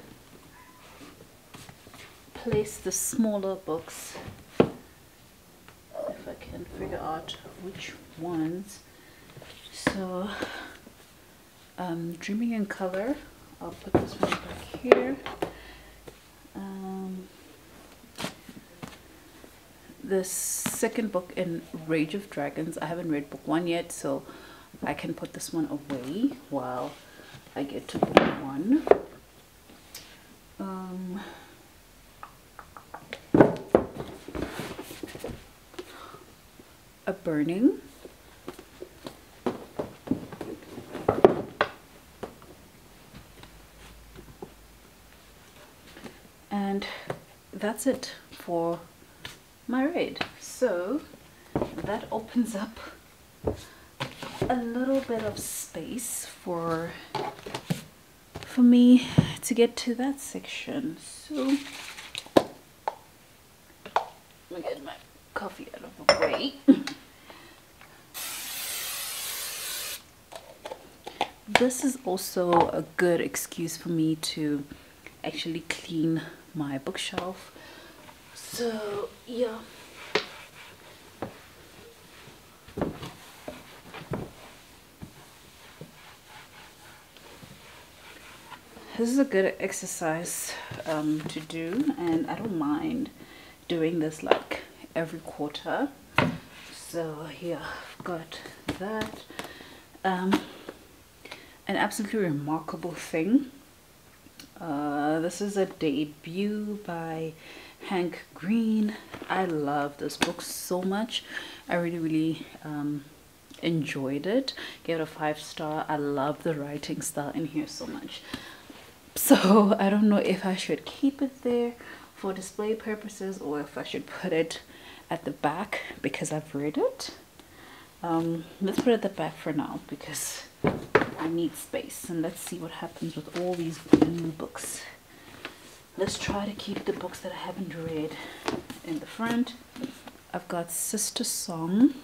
place the smaller books, if I can figure out which ones. So, um, Dreaming in Color, I'll put this one back here. Um, the second book in Rage of Dragons, I haven't read book one yet, so I can put this one away while I get to book one. Um, a Burning. And that's it for my raid. So that opens up a little bit of space for for me to get to that section. So me get my coffee out of the way. This is also a good excuse for me to actually clean my bookshelf. So yeah. This is a good exercise um, to do, and I don't mind doing this like every quarter. So yeah, I've got that. Um, an absolutely remarkable thing. Uh, this is a debut by Hank Green. I love this book so much. I really, really um, enjoyed it. Gave it a five star. I love the writing style in here so much. So I don't know if I should keep it there for display purposes or if I should put it at the back because I've read it. Um, let's put it at the back for now because I need space, and let's see what happens with all these blue books. Let's try to keep the books that I haven't read in the front. I've got Sister Song.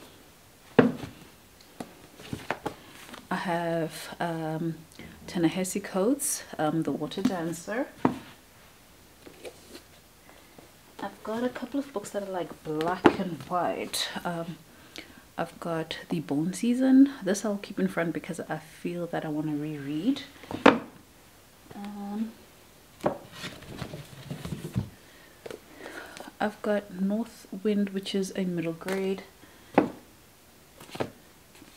I have um, Ta-Nehisi Coates, um, The Water Dancer. I've got a couple of books that are like black and white. Um, I've got The Bone Season. This I'll keep in front because I feel that I want to reread. Um, I've got North Wind, which is a middle grade.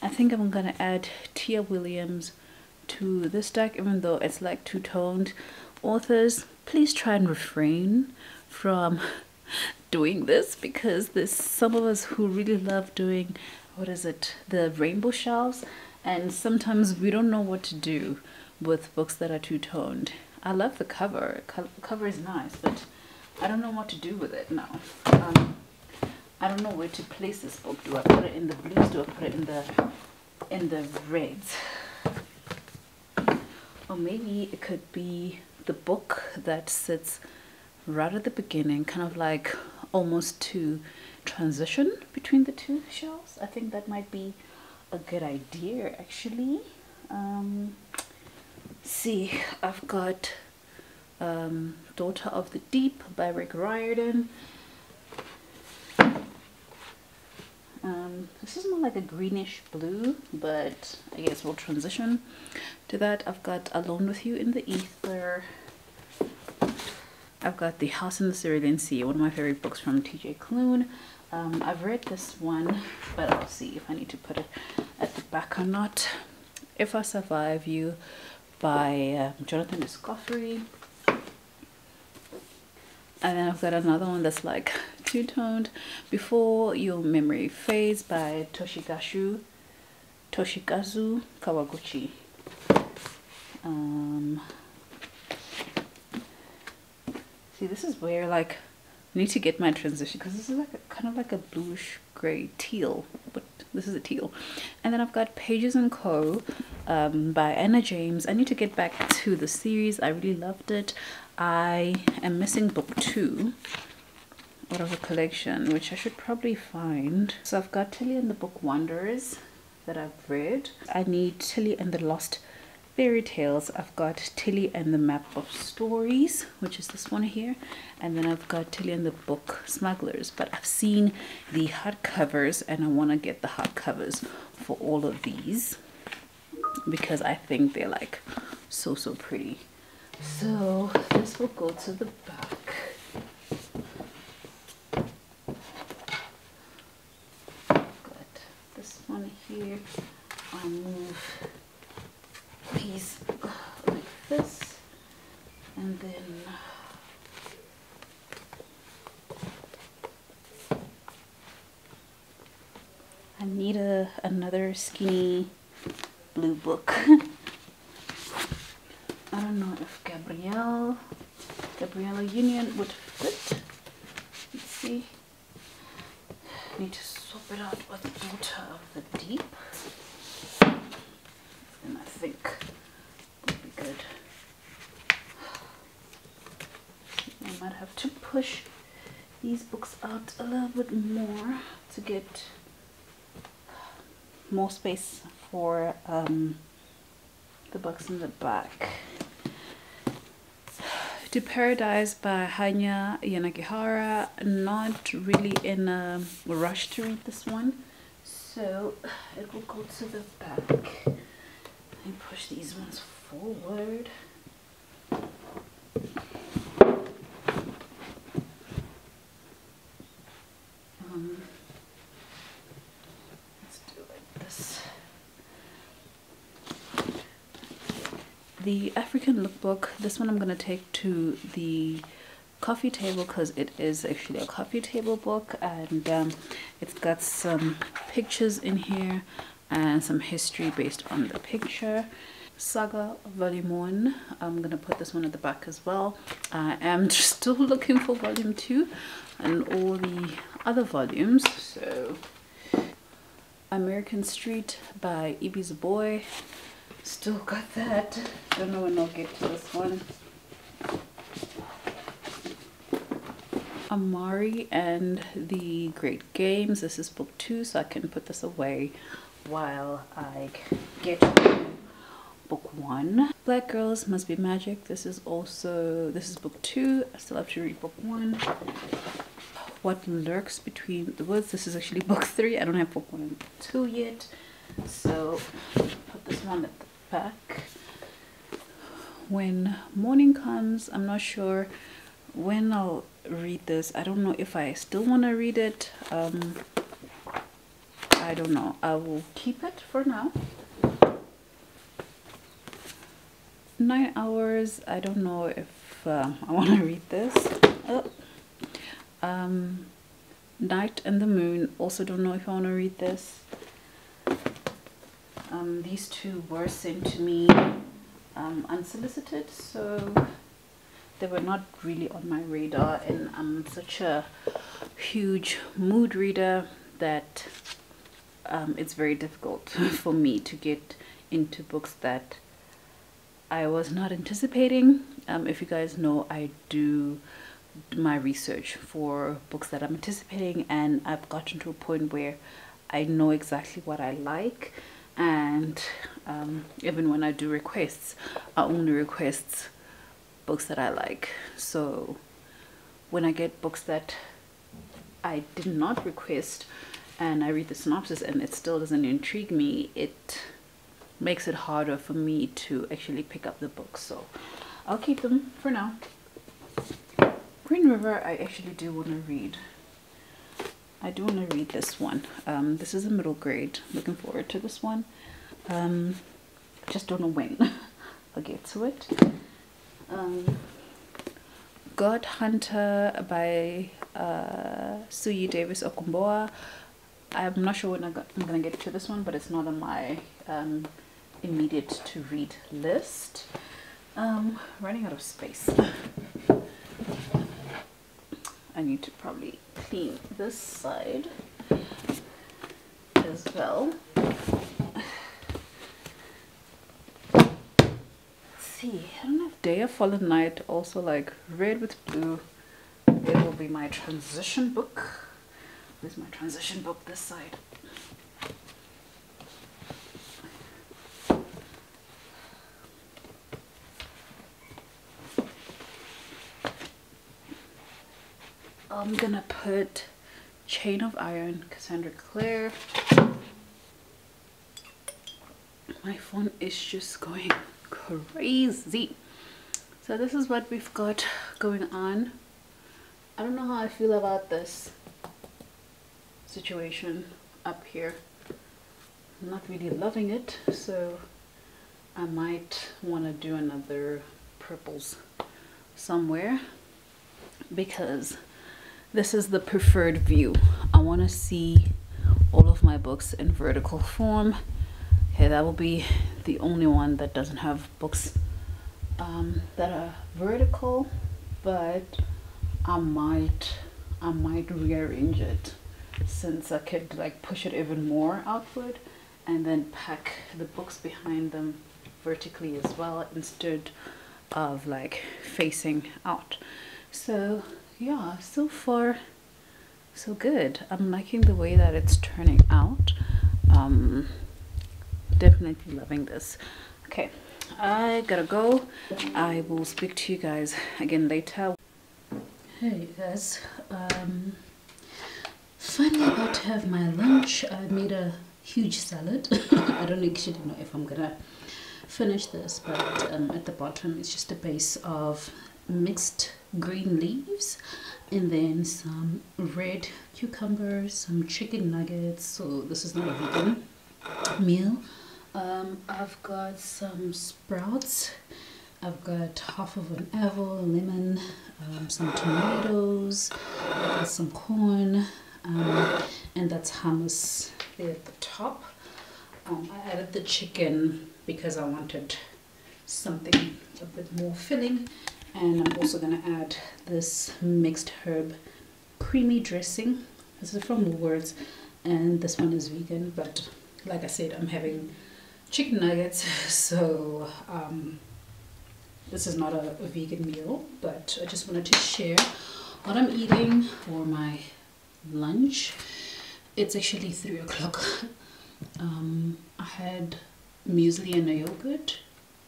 I think I'm going to add Tia Williams to this deck, even though it's like two-toned. Authors, please try and refrain from doing this because there's some of us who really love doing, what is it, the rainbow shelves, and sometimes we don't know what to do with books that are two-toned. I love the cover. Co cover is nice, but I don't know what to do with it now. Um, I don't know where to place this book. Do I put it in the blues? Do I put it in the in the reds? Or maybe it could be the book that sits right at the beginning, kind of like almost to transition between the two shelves. I think that might be a good idea, actually. Um, see, I've got um, Daughter of the Deep by Rick Riordan. Um, this is more like a greenish blue, but I guess we'll transition to that. I've got Alone With You in the Ether. I've got The House in the Cerulean Sea, one of my favorite books from T J. Klune. Um, I've read this one, but I'll see if I need to put it at the back or not. If I Survive You by um, Jonathan Escoffery. And then I've got another one that's like two-toned, Before Your Memory Fades by Toshikazu Toshikazu Kawaguchi. Um, see, this is where like I need to get my transition because this is like a, kind of like a bluish gray teal, but this is a teal. And then I've got Pages and Co um, by Anna James. I need to get back to the series. I really loved it. I am missing book two out of a collection, which I should probably find. So I've got Tilly and the Book Wanderers that I've read. I need Tilly and the Lost Fairy Tales. I've got Tilly and the Map of Stories, which is this one here. And then I've got Tilly and the Book Smugglers. But I've seen the hardcovers, and I want to get the hardcovers for all of these because I think they're like so, so pretty. So this will go to the back. Here, I'll move these like this, and then I need a another skinny blue book. I don't know if Gabrielle Gabriella Union would fit. Let's see. I need to swap it out with Daughter of the Deep, and I think would be good. I might have to push these books out a little bit more to get more space for um, the books in the back. To Paradise by Hanya Yanagihara. Not really in a rush to read this one, so it will go to the back. Let me push these ones forward. Um, let's do it like this. The African Lookbook, this one I'm going to take to the coffee table because it is actually a coffee table book, and um, it's got some pictures in here and some history based on the picture. Saga Volume one, I'm going to put this one at the back as well. I am still looking for Volume two and all the other volumes. So, American Street by Ibi Zoboi, still got that. Don't know when I'll get to this one. Amari and the Great Games, this is book two, so I can put this away while I get book one. Black Girls Must Be Magic, this is also, this is book two. I still have to read book one. What Lurks Between the Woods, this is actually book three. I don't have book one and two yet, so put this one at the back. When Morning Comes, I'm not sure when I'll read this. I don't know if I still want to read it. um I don't know. I will keep it for now. Nine hours, I don't know if uh, I want to read this. Oh. um Night and the Moon, also don't know if I want to read this. Um these two were sent to me um unsolicited, so they were not really on my radar, and I'm such a huge mood reader that um, it's very difficult for me to get into books that I was not anticipating. Um, if you guys know, I do my research for books that I'm anticipating, and I've gotten to a point where I know exactly what I like, and um, even when I do requests, I only request books that I like. So when I get books that I did not request and I read the synopsis and it still doesn't intrigue me, it makes it harder for me to actually pick up the book. So I'll keep them for now. Green River, I actually do want to read. I do want to read this one. Um, this is a middle grade. Looking forward to this one. Um, just don't know when I'll get to it. Um, God Hunter by uh, Suyi Davis Okumboa. I'm not sure when I got, I'm going to get to this one, but it's not on my um, immediate to read list. Um, running out of space. I need to probably clean this side as well. I don't know if Day of Fallen Night, also like Red with Blue, it will be my transition book. Where's my transition book? This side. I'm gonna put Chain of Iron, Cassandra Clare. My phone is just going crazy. So this is what we've got going on. I don't know how I feel about this situation up here. I'm not really loving it, so I might want to do another purples somewhere, because this is the preferred view. I want to see all of my books in vertical form. Okay, that will be the only one that doesn't have books um, that are vertical, but I might I might rearrange it, since I could like push it even more outward and then pack the books behind them vertically as well, instead of like facing out. So yeah, so far so good. I'm liking the way that it's turning out. Um, definitely loving this. Okay, I gotta go. I will speak to you guys again later. Hey guys, um, finally about to have my lunch. I made a huge salad. I don't actually know if I'm gonna finish this, but um, at the bottom it's just a base of mixed green leaves and then some red cucumbers, some chicken nuggets. So this is not a vegan meal. um, I've got some sprouts, I've got half of an apple, lemon, um, some tomatoes, I've got some corn, um, and that's hummus there at the top. um, I added the chicken because I wanted something a bit more filling, and I'm also going to add this mixed herb creamy dressing. This is from Woolworths and this one is vegan, but like I said, I'm having chicken nuggets, so um, this is not a, a vegan meal, but I just wanted to share what I'm eating for my lunch. It's actually three o'clock. um, I had muesli and a yogurt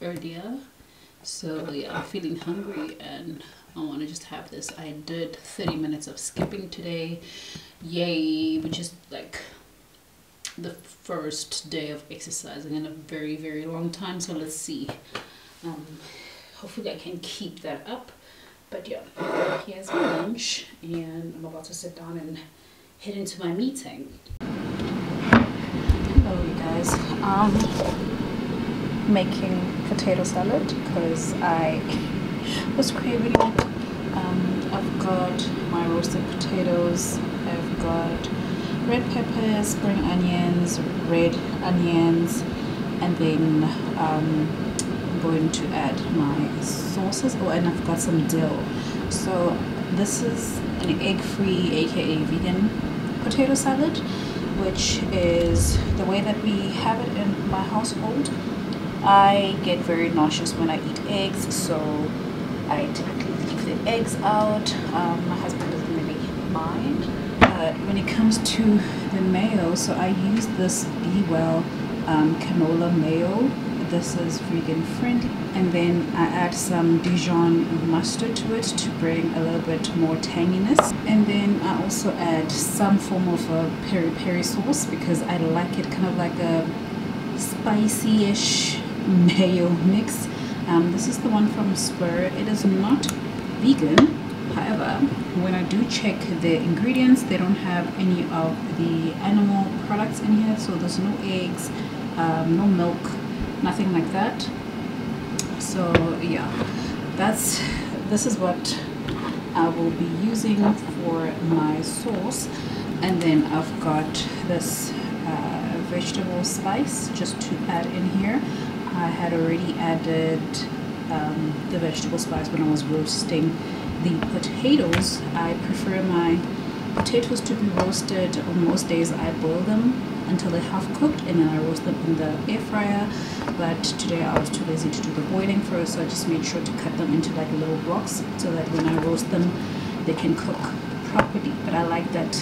earlier, so yeah, I'm feeling hungry and I want to just have this. I did thirty minutes of skipping today, yay, which is like the first day of exercising in a very very long time, so let's see. Um, hopefully I can keep that up, but yeah, here's my lunch and I'm about to sit down and head into my meeting. Hello you guys, um making potato salad because I was craving it. Um, I've got my roasted potatoes, I've got red pepper, spring onions, red onions, and then um, I'm going to add my sauces. Oh, and I've got some dill. So this is an egg-free, aka vegan potato salad, which is the way that we have it in my household. I get very nauseous when I eat eggs, so I typically leave the eggs out. Um, my husband doesn't really mind. But when it comes to the mayo, so I use this Be Well um, canola mayo. This is vegan friendly. And then I add some Dijon mustard to it to bring a little bit more tanginess. And then I also add some form of a peri-peri sauce because I like it kind of like a spicy-ish mayo mix. Um, this is the one from Spur. It is not vegan, however when I do check the ingredients, they don't have any of the animal products in here, so there's no eggs, um, no milk, nothing like that. So yeah, that's this is what I will be using for my sauce. And then I've got this uh, vegetable spice just to add in here. I had already added um, the vegetable spice when I was roasting the potatoes. I prefer my potatoes to be roasted. On most days I boil them until they're half cooked and then I roast them in the air fryer, but today I was too lazy to do the boiling first, so I just made sure to cut them into like little blocks so that when I roast them they can cook properly. But I like that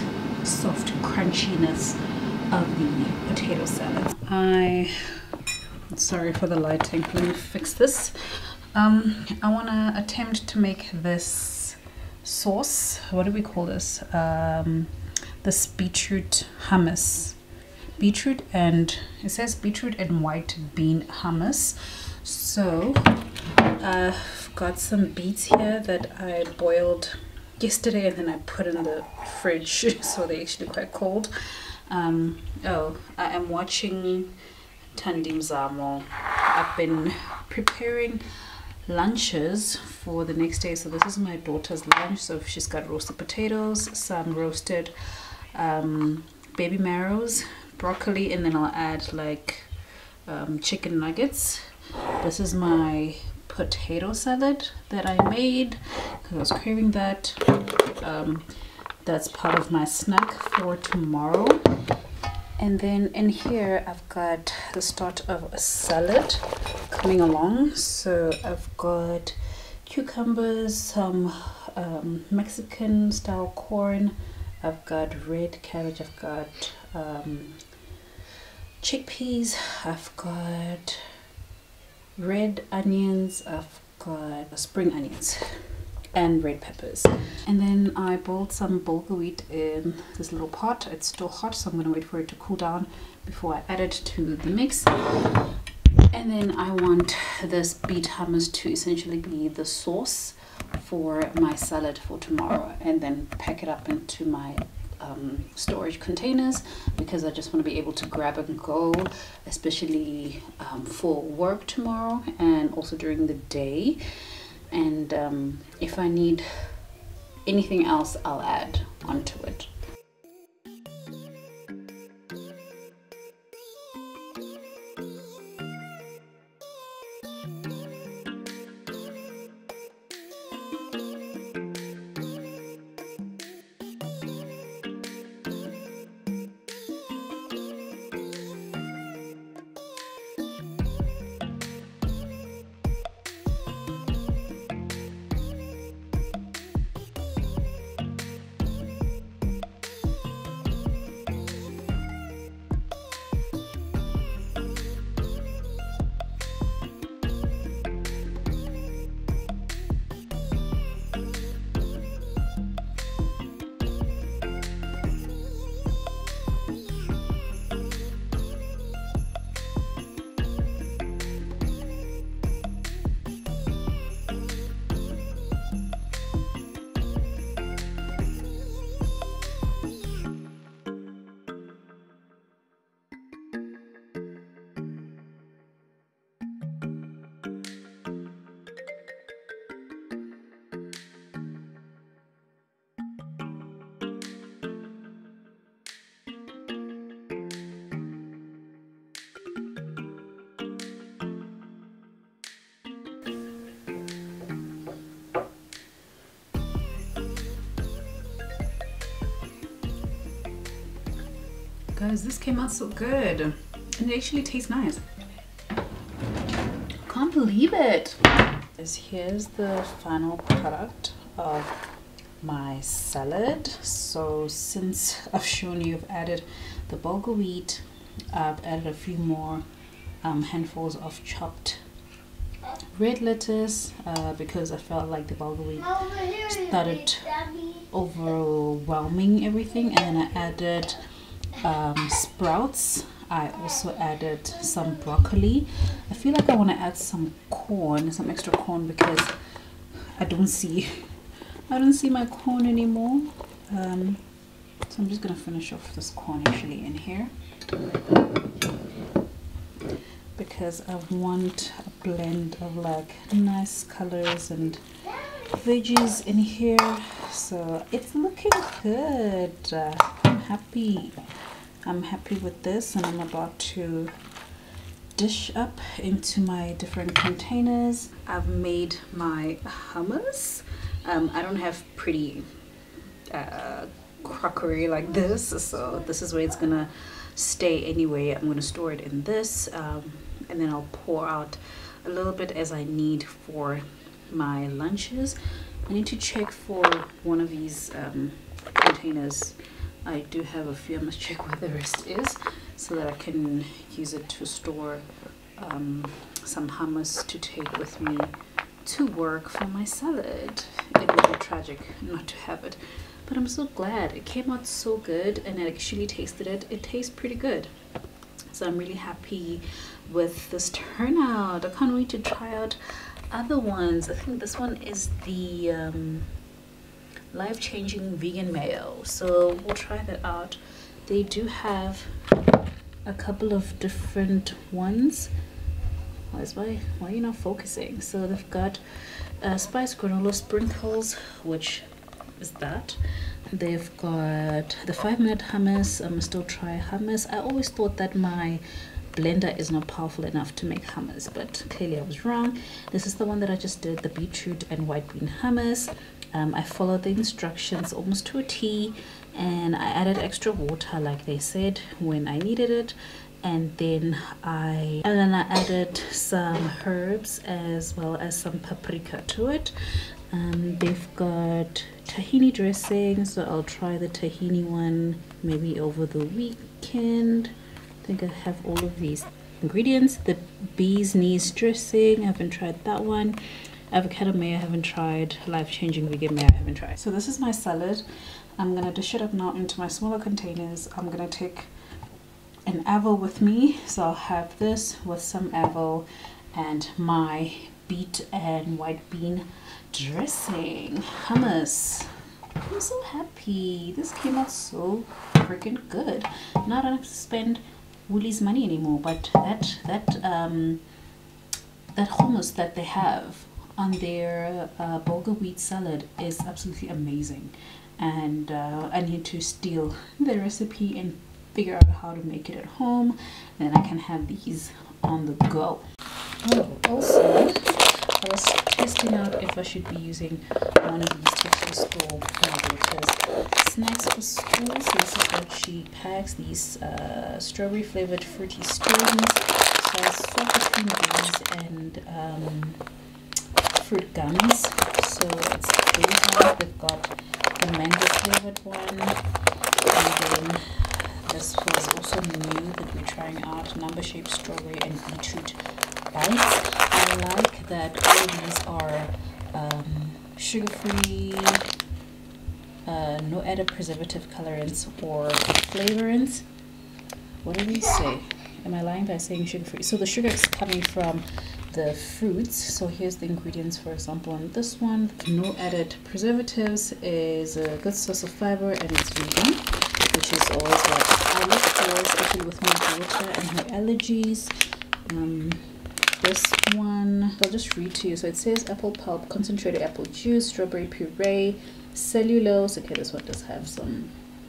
soft crunchiness of the potato salad. I sorry for the lighting, let me fix this. Um, I want to attempt to make this sauce. What do we call this? Um, this beetroot hummus. Beetroot and, it says beetroot and white bean hummus. So uh, I've got some beets here that I boiled yesterday and then I put in the fridge, so they're actually quite cold. Um, oh, I am watching Tandi Mzamo. I've been preparing lunches for the next day, so this is my daughter's lunch. So she's got roasted potatoes, some roasted um, baby marrows, broccoli, and then I'll add like um, chicken nuggets. This is my potato salad that I made because I was craving that. Um, that's part of my snack for tomorrow. And then in here I've got the start of a salad coming along. So I've got cucumbers, some um, Mexican style corn, I've got red cabbage, I've got um, chickpeas, I've got red onions, I've got spring onions and red peppers. And then I boiled some bulgur wheat in this little pot. It's still hot, so I'm gonna wait for it to cool down before I add it to the mix. And then I want this beet hummus to essentially be the sauce for my salad for tomorrow, and then pack it up into my um, storage containers, because I just want to be able to grab and go, especially um, for work tomorrow and also during the day. And um, if I need anything else, I'll add onto it. Guys, this came out so good, and it actually tastes nice. I can't believe it. Here's the final product of my salad. So since I've shown you, I've added the bulgur wheat, I've added a few more um, handfuls of chopped red lettuce uh, because I felt like the bulgur wheat started overwhelming everything, and then I added um sprouts. I also added some broccoli. I feel like I want to add some corn, some extra corn, because I don't see I don't see my corn anymore. Um so I'm just gonna finish off this corn actually in here, because I want a blend of like nice colors and veggies in here. So it's looking good. uh, I'm happy I'm happy with this, and I'm about to dish up into my different containers. I've made my hummus. Um, I don't have pretty uh, crockery like this, so this is where it's gonna stay anyway. I'm gonna store it in this, um, and then I'll pour out a little bit as I need for my lunches. I need to check for one of these um, containers. I do have a few. I must check where the rest is so that I can use it to store um, some hummus to take with me to work for my salad. It would be tragic not to have it, but I'm so glad. It came out so good, and I actually tasted it. It tastes pretty good. So I'm really happy with this turnout. I can't wait to try out other ones. I think this one is the... Um, life-changing vegan mayo, so we'll try that out. They do have a couple of different ones. Why why are you not focusing? So they've got uh, spice granola sprinkles, which is that. They've got the five-minute hummus. I'm still try hummus. I always thought that my blender is not powerful enough to make hummus, but clearly I was wrong. This is the one that I just did, the beetroot and white bean hummus. Um, I followed the instructions almost to a T, and I added extra water like they said when I needed it, and then I and then I added some herbs as well as some paprika to it. Um, they've got tahini dressing, so I'll try the tahini one maybe over the weekend. I think I have all of these ingredients. The bee's knees dressing, I haven't tried that one. Avocado may I haven't tried. Life-changing vegan may I haven't tried. So this is my salad. I'm gonna dish it up now into my smaller containers. I'm gonna take an avocado with me, so I'll have this with some avocado and my beet and white bean dressing, hummus. I'm so happy. This came out so freaking good. Now I don't have to spend Woolies money anymore, but that that um that hummus that they have on their uh, bulgur wheat salad is absolutely amazing, and uh, I need to steal the recipe and figure out how to make it at home. Then I can have these on the go. Oh, also I was testing out if I should be using one of these tips for school for my daughter's snacks for school. So this is what she packs, these uh, strawberry flavored fruity scones. So I swap between these and um, fruit gums. So it's these. We've got the mango flavored one, and then this was also new that we're trying out, number shaped strawberry and beetroot bites. I like that all of these are um, sugar-free, uh, no added preservative colorants or flavorants. What do we say? Am I lying by saying sugar-free? So the sugar is coming from the fruits. So here's the ingredients, for example, on this one. No added preservatives, is a good source of fiber, and it's vegan, which is always what I look for, especially with my daughter and her allergies. Um, This one, I'll just read to you. So it says apple pulp, concentrated apple juice, strawberry puree, cellulose. Okay, this one does have some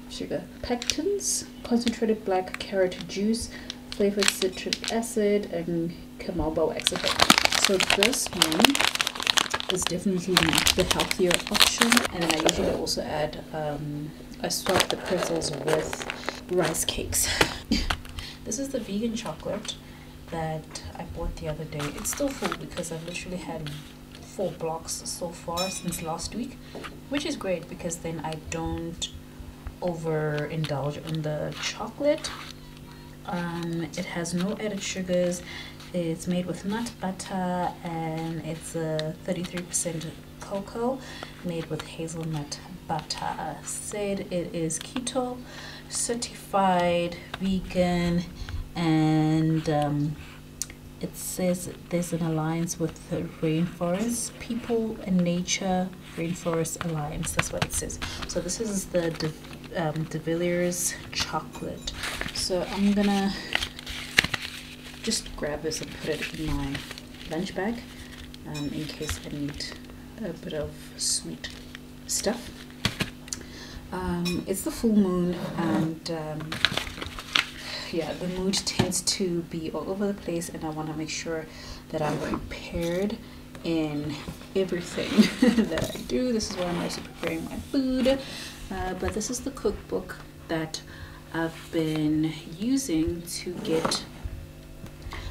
sugar. Pectins, concentrated black carrot juice, flavored citric acid, and camelba wax. So this one is definitely the healthier option. And then I usually also add, um, I swap the pretzels with rice cakes. This is the vegan chocolate that I bought the other day. It's still full because I've literally had four blocks so far since last week, which is great because then I don't overindulge on the chocolate. Um, it has no added sugars. It's made with nut butter, and it's a thirty-three percent cocoa made with hazelnut butter. I said it is keto, certified vegan, and um, it says there's an alliance with the Rainforest People and Nature Rainforest Alliance. That's what it says. So this is the De, um, De Villiers chocolate. So I'm gonna just grab this and put it in my lunch bag um, in case I need a bit of sweet stuff. Um, it's the full moon, and um, yeah, the mood tends to be all over the place, and I want to make sure that I'm prepared in everything that I do. This is why I'm also preparing my food, uh, but this is the cookbook that I've been using to get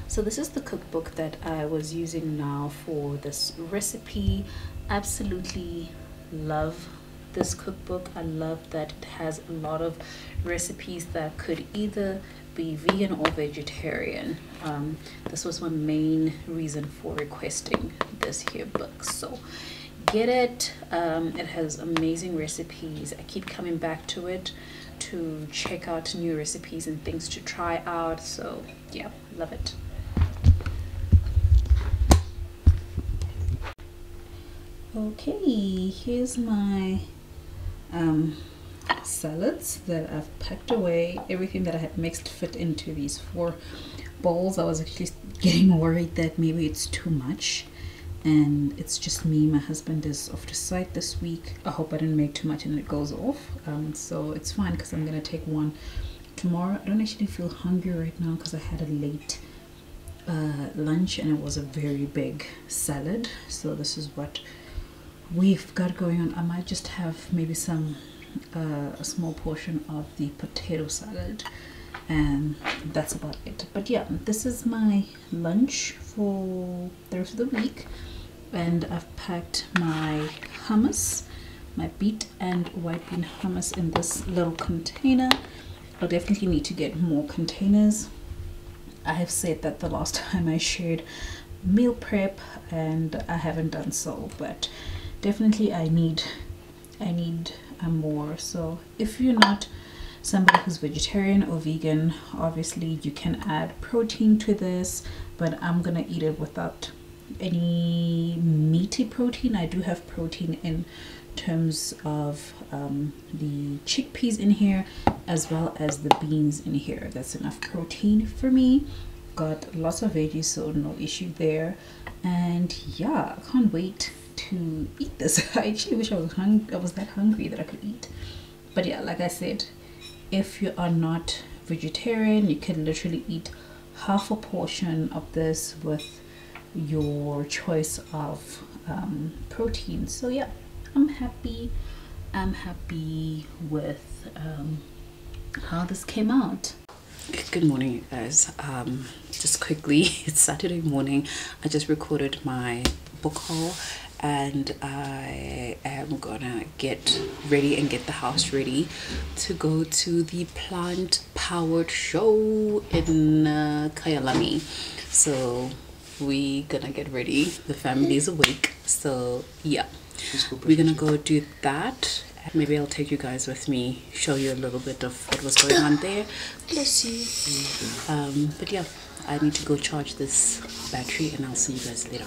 so this is the cookbook that I was using now for this recipe. Absolutely love this cookbook. I love that it has a lot of recipes that could either be vegan or vegetarian. Um, this was my main reason for requesting this here book, so get it. Um, it has amazing recipes. I keep coming back to it to check out new recipes and things to try out, so yeah, love it. Okay, here's my um salads that I've packed away. Everything that I had mixed fit into these four bowls. I was actually getting worried that maybe it's too much, and it's just me. My husband is off to site this week. I hope I didn't make too much and it goes off, um so it's fine because I'm gonna take one tomorrow. I don't actually feel hungry right now because I had a late uh lunch, and it was a very big salad. So this is what we've got going on. I might just have maybe some uh, a small portion of the potato salad, and that's about it. But yeah, this is my lunch for the rest of the week. and I've packed my hummus, my beet and white bean hummus in this little container. I'll definitely need to get more containers. I have said that the last time I shared meal prep and I haven't done so, but definitely I need I need a more. So if you're not somebody who's vegetarian or vegan, obviously you can add protein to this, but I'm gonna eat it without any meaty protein. I do have protein in terms of um, the chickpeas in here as well as the beans in here. That's enough protein for me. Got lots of veggies, so no issue there. And yeah, I can't wait to eat this. I actually wish I was hung I was that hungry that I could eat. But yeah, like I said, if you are not vegetarian, you can literally eat half a portion of this with your choice of um, protein. So yeah, I'm happy. I'm happy with um, how this came out. Good morning, you guys. Um, just quickly, it's Saturday morning. I just recorded my book haul, and I am gonna get ready and get the house ready to go to the plant powered show in uh, Kyalami. So we gonna get ready, the family's awake, so yeah, we're gonna go do that. Maybe I'll take you guys with me, show you a little bit of what was going on there. Bless you. Um, but yeah, I need to go charge this battery and I'll see you guys later.